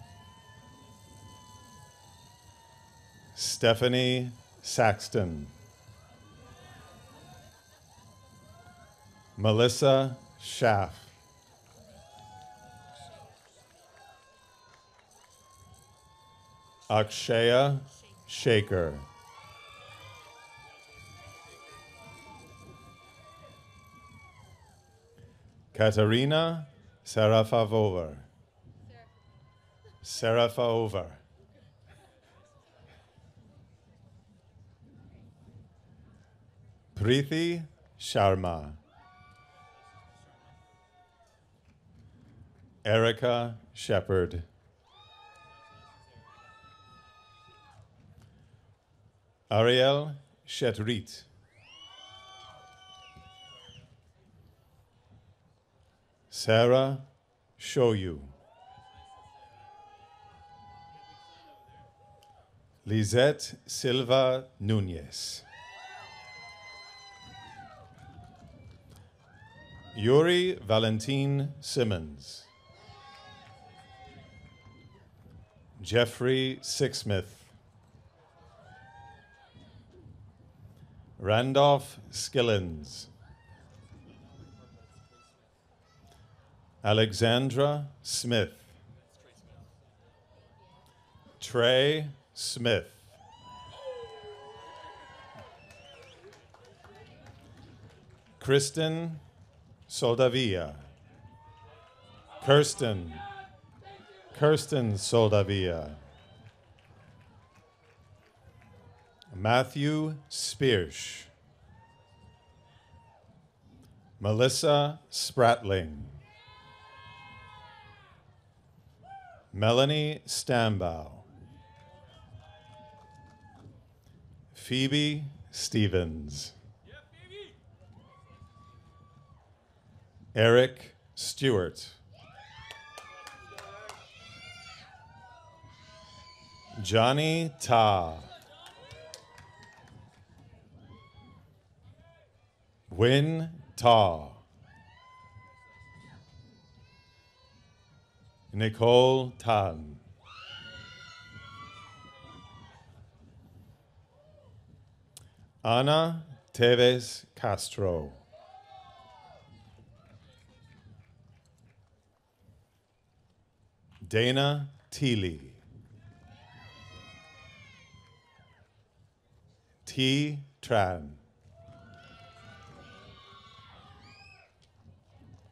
Stephanie Saxton. Melissa Schaff. Akshaya Shaker. Katarina Serafavover. Serafavover. Preethi Sharma. Erica Shepherd. Ariel Shetrit. Sarah Shoyu. Lisette Silva Nunez. Yuri Valentine Simmons. Jeffrey Sixsmith. Randolph Skillins. Alexandra Smith. Trey Smith. Kristen Soldavia. Kirsten. Kirsten Soldavia. Matthew Spearsh. Melissa Spratling. Melanie Stambaugh. Phoebe Stevens. Yeah, Phoebe. Eric Stewart. Johnny Ta. Win Ta. Nicole Tan. Ana Teves Castro. Dana Teeley. T. Tran.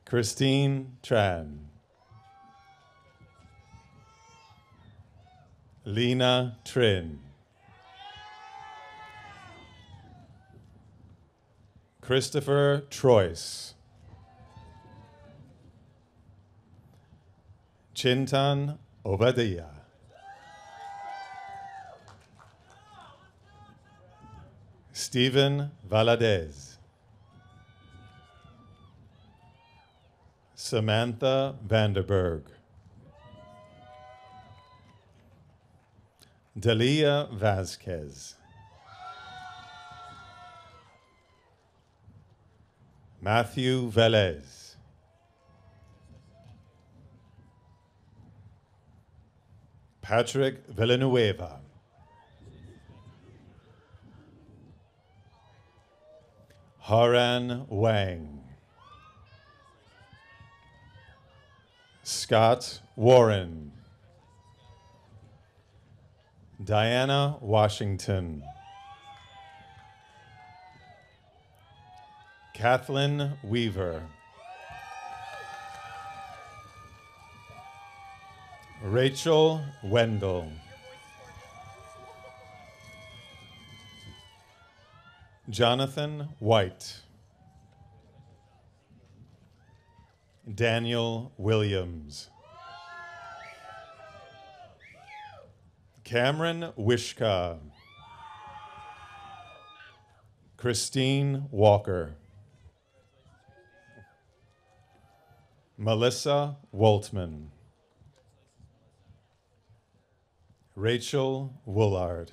Christine Tran. Lena Trin. Christopher Trois. Chintan Upadhyay. Stephen Valadez. Samantha Vanderberg. Delia Vasquez. Matthew Velez. Patrick Villanueva. Haran Wang. Scott Warren. Diana Washington. Kathleen Weaver. Rachel Wendell. Jonathan White. Daniel Williams. Cameron Wishka. Christine Walker. Melissa Waltman. Rachel Woolard.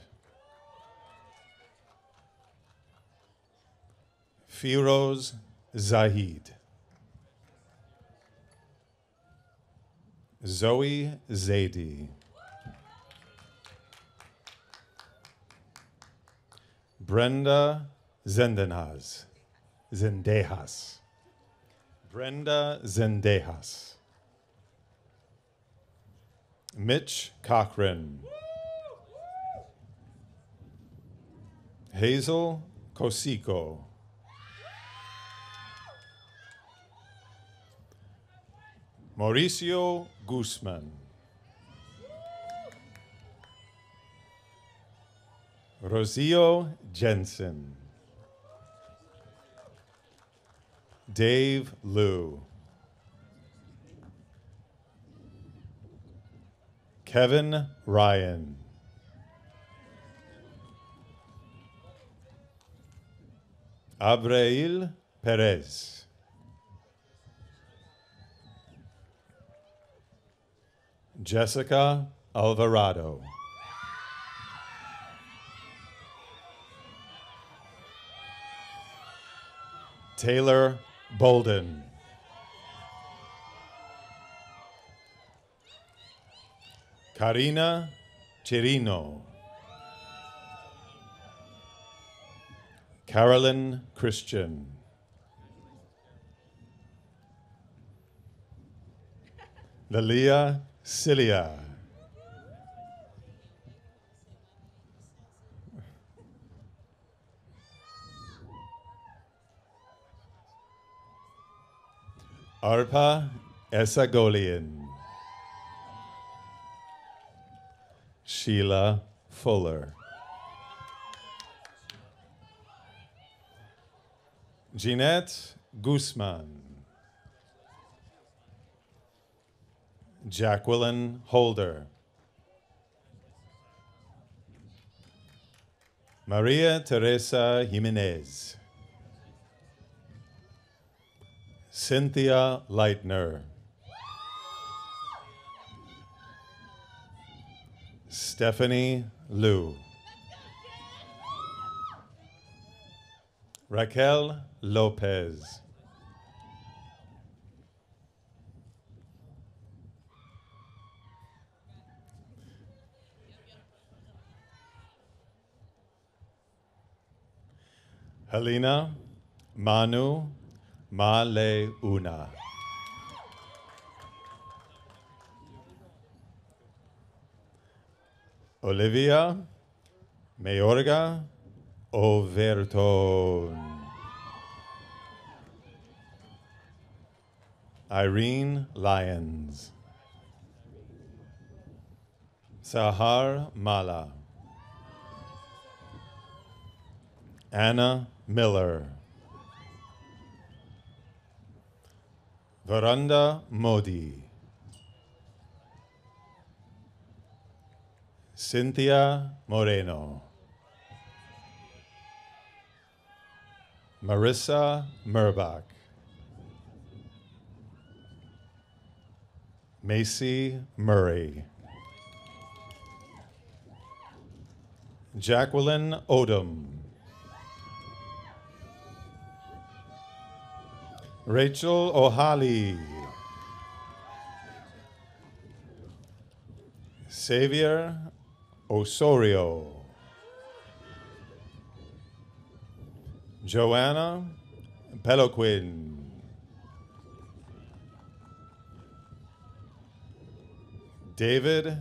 Firoz Zahid. Zoe Zaidi. Brenda Zendejas. Zendejas. Brenda Zendejas. Mitch Cochran. Hazel Cosico. Mauricio Guzman. Rosio Jensen. Dave Liu. Kevin Ryan. Abrail Perez. Jessica Alvarado. Taylor Bolden. Karina Chirino. Carolyn Christian. Lilia Cilia. Arpa Esagolian. Sheila Fuller. Jeanette Guzman. Jacqueline Holder. Maria Teresa Jimenez. Cynthia Leitner. Stephanie Liu. Raquel Lopez. Helena Manu Maleuna. Olivia Mayorga Overton. Irene Lyons. Sahar Mala. Anna Miller. Veranda Modi. Cynthia Moreno. Marissa Murbach. Macy Murray. Jacqueline Odom. Rachel O'Halley. Xavier Osorio. Joanna Pelloquin. David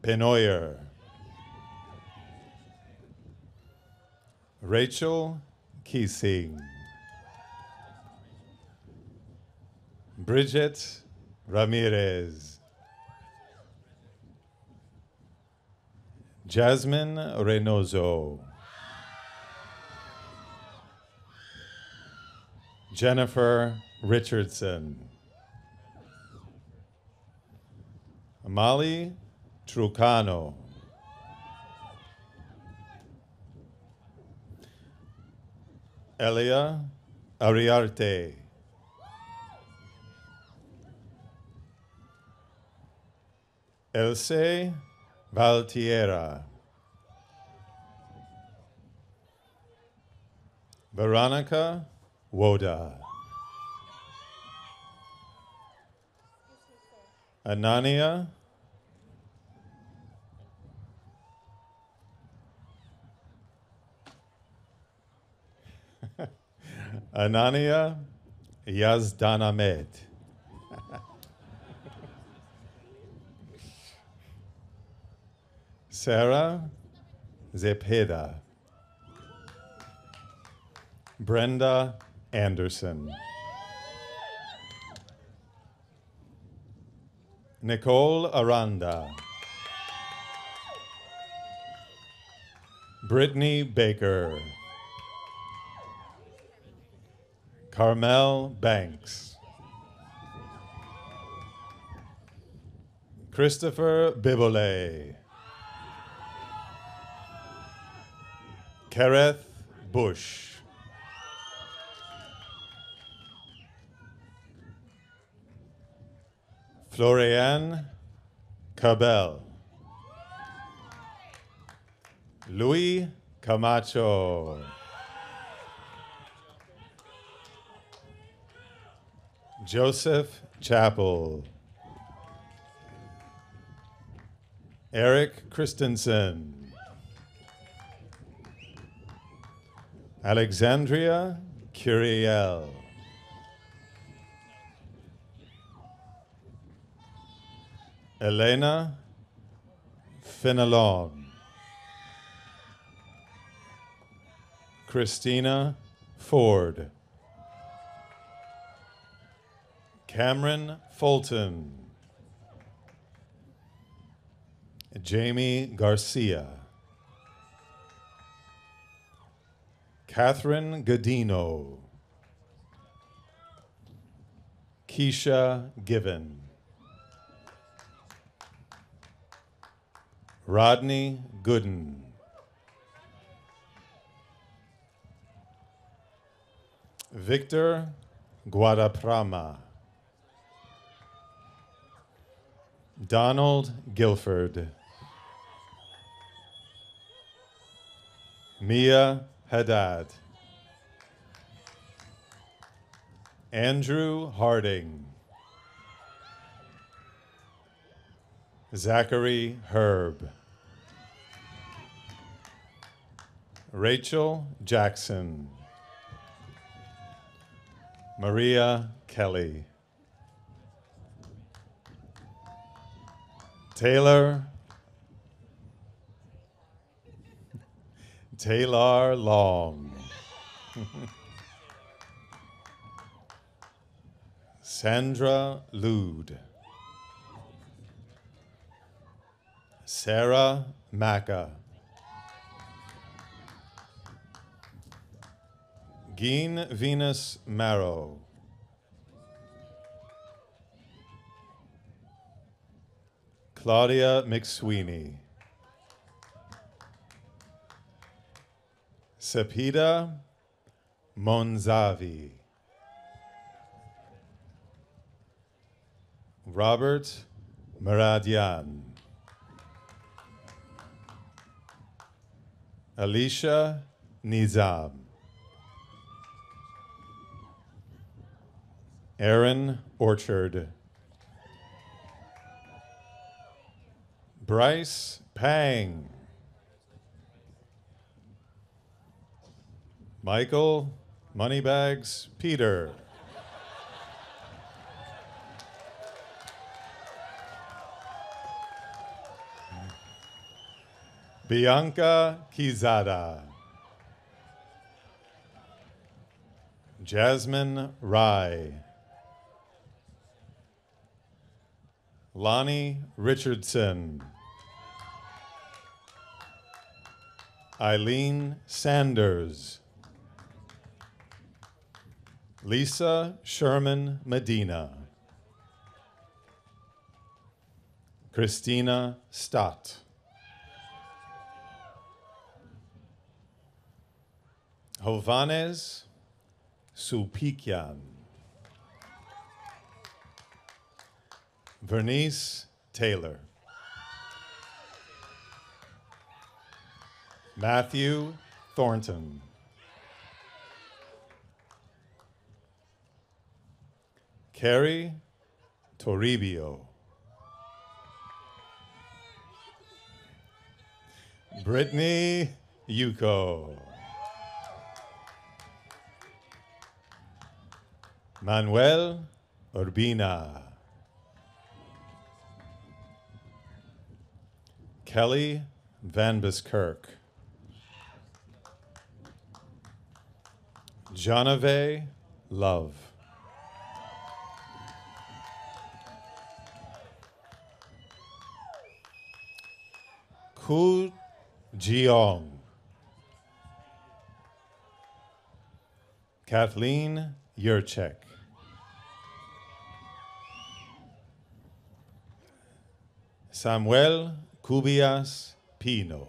Penoyer. Rachel Keesing. Bridget Ramirez. Jasmine Reynoso. Jennifer Richardson. Molly Trucano. Elia Ariarte. Else Valtierra. Veronica Woda. Anania Anania Yazdanamet. Sarah Zepeda. Brenda Anderson. Nicole Aranda. Brittany Baker. Carmel Banks. Christopher Bibolay. Kareth Bush. Florian Cabell. Louis Camacho. Joseph Chappell. Eric Christensen. Alexandria Curiel. Elena Fenelon. Christina Ford. Cameron Fulton. Jamie Garcia. Catherine Godino. Keisha Given. Rodney Gooden. Victor Guadaprama. Donald Guilford. Mia Haddad. Andrew Harding. Zachary Herb. Rachel Jackson. Maria Kelly. Taylor Taylor Long. Sandra Lude. Sarah Macca. Gene Venus Marrow. Claudia McSweeney. Sepida Monzavi. Robert Maradian. Alicia Nizam. Aaron Orchard. Bryce Pang. Michael Moneybags Peter. Bianca Quezada. Jasmine Rye. Lonnie Richardson. Eileen Sanders. Lisa Sherman Medina. Christina Stott. Hovanes Supikyan. Vernice Taylor. Matthew Thornton. Carrie Toribio. Brittany Yuko. Manuel Urbina. Kelly Vanbuskirk. Jonave Love. Ku Jiong. Kathleen Yurchek. Samuel Cubias Pino.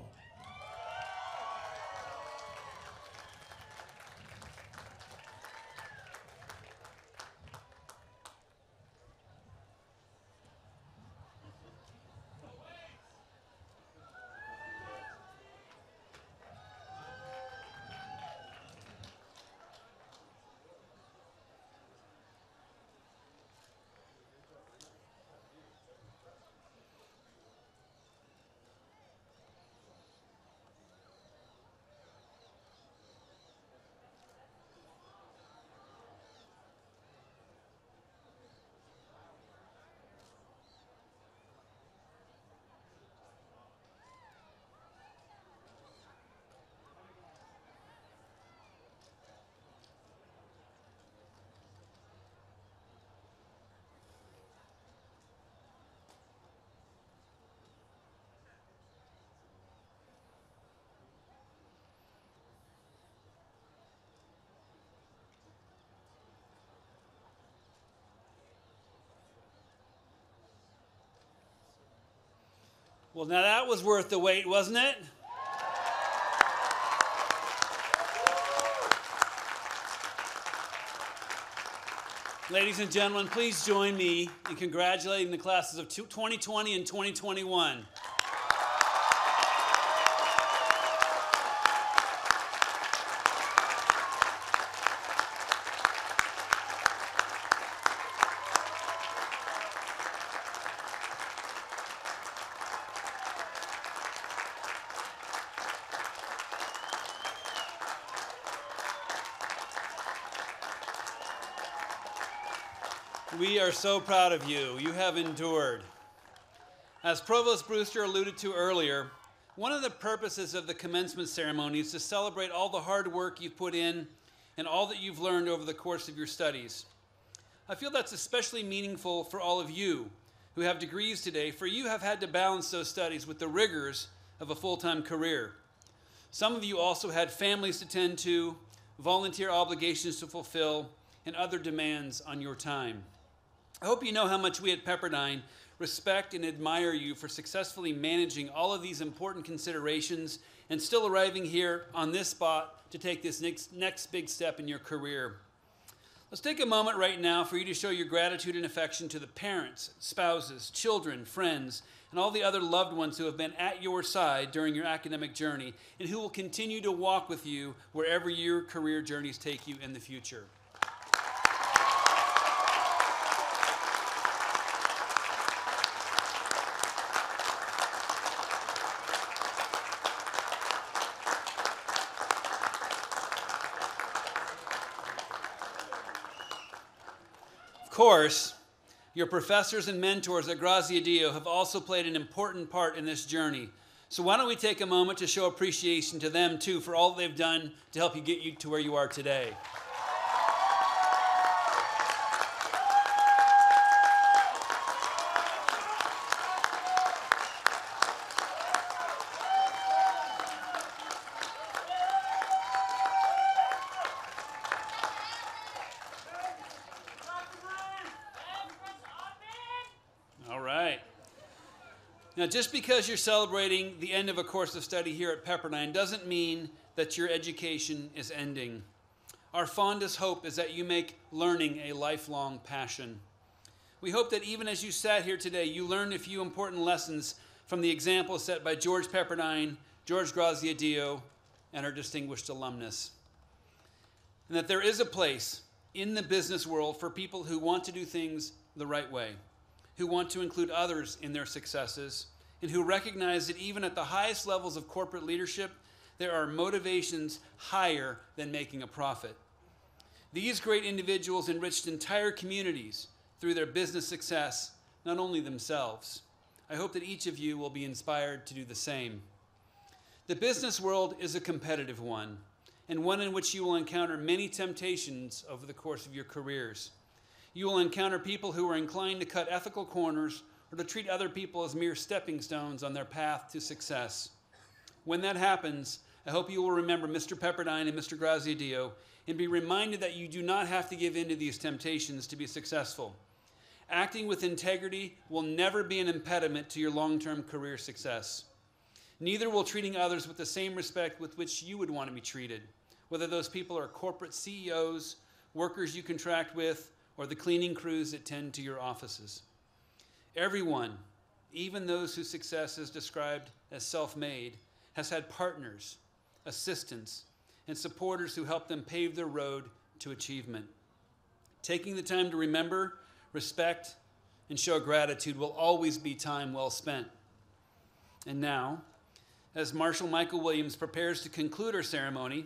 Well, now that was worth the wait, wasn't it? Ladies and gentlemen, please join me in congratulating the classes of twenty twenty and twenty twenty-one. We are so proud of you. You have endured. As Provost Brewster alluded to earlier, one of the purposes of the commencement ceremony is to celebrate all the hard work you've put in and all that you've learned over the course of your studies. I feel that's especially meaningful for all of you who have degrees today, for you have had to balance those studies with the rigors of a full-time career. Some of you also had families to tend to, volunteer obligations to fulfill, and other demands on your time. I hope you know how much we at Pepperdine respect and admire you for successfully managing all of these important considerations and still arriving here on this spot to take this next, next big step in your career. Let's take a moment right now for you to show your gratitude and affection to the parents, spouses, children, friends, and all the other loved ones who have been at your side during your academic journey and who will continue to walk with you wherever your career journeys take you in the future. Of course, your professors and mentors at Graziadio have also played an important part in this journey. So why don't we take a moment to show appreciation to them too for all they've done to help you get you to where you are today. Now, just because you're celebrating the end of a course of study here at Pepperdine doesn't mean that your education is ending. Our fondest hope is that you make learning a lifelong passion. We hope that even as you sat here today, you learned a few important lessons from the example set by George Pepperdine, George Graziadio, and our distinguished alumnus. And that there is a place in the business world for people who want to do things the right way, who want to include others in their successes, and who recognize that even at the highest levels of corporate leadership, there are motivations higher than making a profit. These great individuals enriched entire communities through their business success, not only themselves. I hope that each of you will be inspired to do the same. The business world is a competitive one, and one in which you will encounter many temptations over the course of your careers. You will encounter people who are inclined to cut ethical corners or to treat other people as mere stepping stones on their path to success. When that happens, I hope you will remember Mister Pepperdine and Mister Graziadio and be reminded that you do not have to give in to these temptations to be successful. Acting with integrity will never be an impediment to your long-term career success. Neither will treating others with the same respect with which you would want to be treated, whether those people are corporate C E Os, workers you contract with, or the cleaning crews that tend to your offices. Everyone, even those whose success is described as self-made, has had partners, assistants, and supporters who help them pave their road to achievement. Taking the time to remember, respect, and show gratitude will always be time well spent. And now, as Marshal Michael Williams prepares to conclude our ceremony,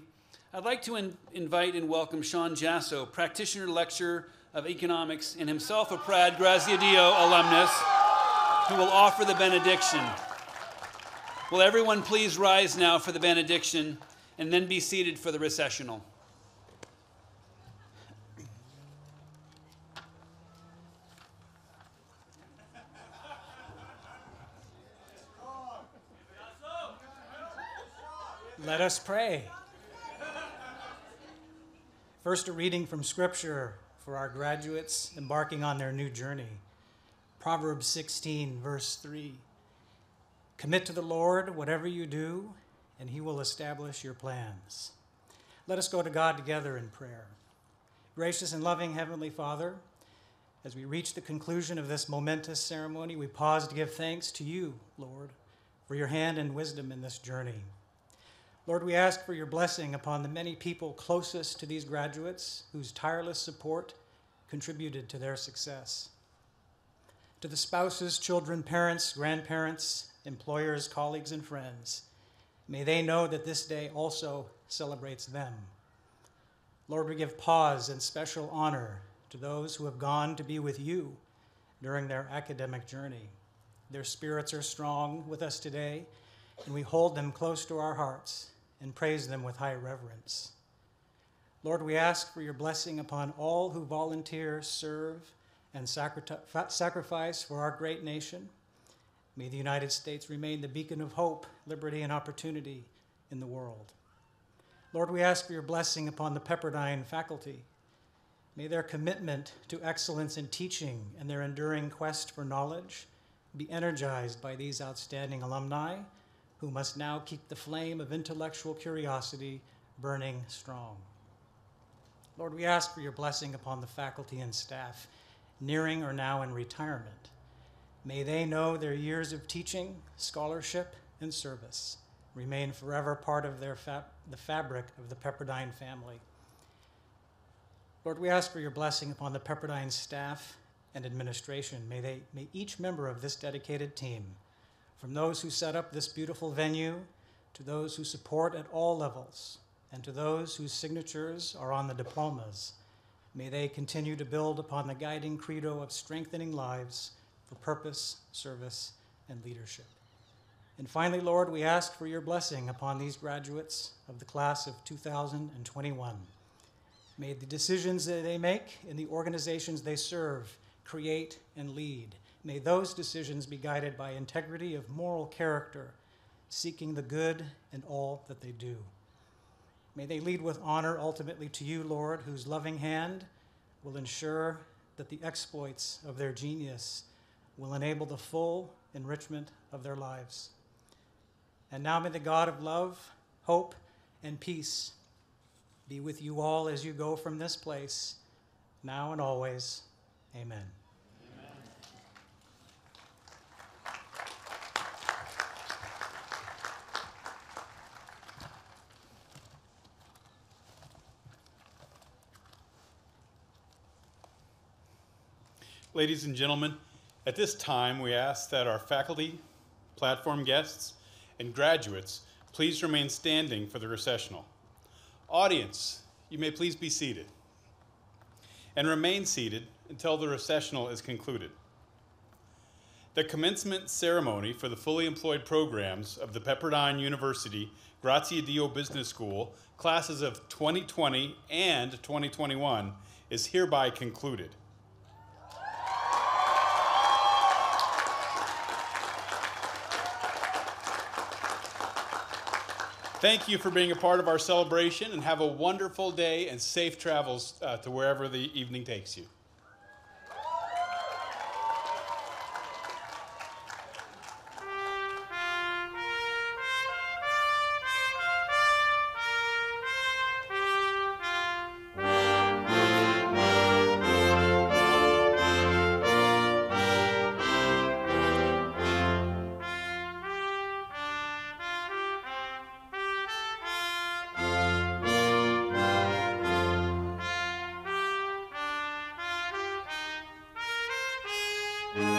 I'd like to in- invite and welcome Sean Jasso, practitioner lecturer of economics and himself a proud Graziadio alumnus who will offer the benediction. Will everyone please rise now for the benediction and then be seated for the recessional. Let us pray. First, a reading from Scripture for our graduates embarking on their new journey. Proverbs sixteen, verse three. Commit to the Lord whatever you do, and he will establish your plans. Let us go to God together in prayer. Gracious and loving Heavenly Father, As we reach the conclusion of this momentous ceremony, we pause to give thanks to you, Lord, for your hand and wisdom in this journey. Lord, we ask for your blessing upon the many people closest to these graduates whose tireless support contributed to their success. To the spouses, children, parents, grandparents, employers, colleagues, and friends, may they know that this day also celebrates them. Lord, we give pause and special honor to those who have gone to be with you during their academic journey. Their spirits are strong with us today, and we hold them close to our hearts and praise them with high reverence. Lord, we ask for your blessing upon all who volunteer, serve, and sacrifice for our great nation. May the United States remain the beacon of hope, liberty, and opportunity in the world. Lord, we ask for your blessing upon the Pepperdine faculty. May their commitment to excellence in teaching and their enduring quest for knowledge be energized by these outstanding alumni who must now keep the flame of intellectual curiosity burning strong. Lord, we ask for your blessing upon the faculty and staff, nearing or now in retirement. May they know their years of teaching, scholarship, and service remain forever part of their fa- the fabric of the Pepperdine family. Lord, we ask for your blessing upon the Pepperdine staff and administration. May they, may each member of this dedicated team, from those who set up this beautiful venue, to those who support at all levels, and to those whose signatures are on the diplomas, may they continue to build upon the guiding credo of strengthening lives for purpose, service, and leadership. And finally, Lord, we ask for your blessing upon these graduates of the class of two thousand twenty-one. May the decisions that they make and the organizations they serve, create, and lead, may those decisions be guided by integrity of moral character, seeking the good in all that they do. May they lead with honor ultimately to you, Lord, whose loving hand will ensure that the exploits of their genius will enable the full enrichment of their lives. And now may the God of love, hope, and peace be with you all as you go from this place, now and always. Amen. Ladies and gentlemen, at this time, we ask that our faculty, platform guests, and graduates please remain standing for the recessional. Audience, you may please be seated and remain seated until the recessional is concluded. The commencement ceremony for the fully employed programs of the Pepperdine University Graziadio Business School, classes of twenty twenty and twenty twenty-one, is hereby concluded. Thank you for being a part of our celebration, and have a wonderful day and safe travels uh, to wherever the evening takes you. Thank you.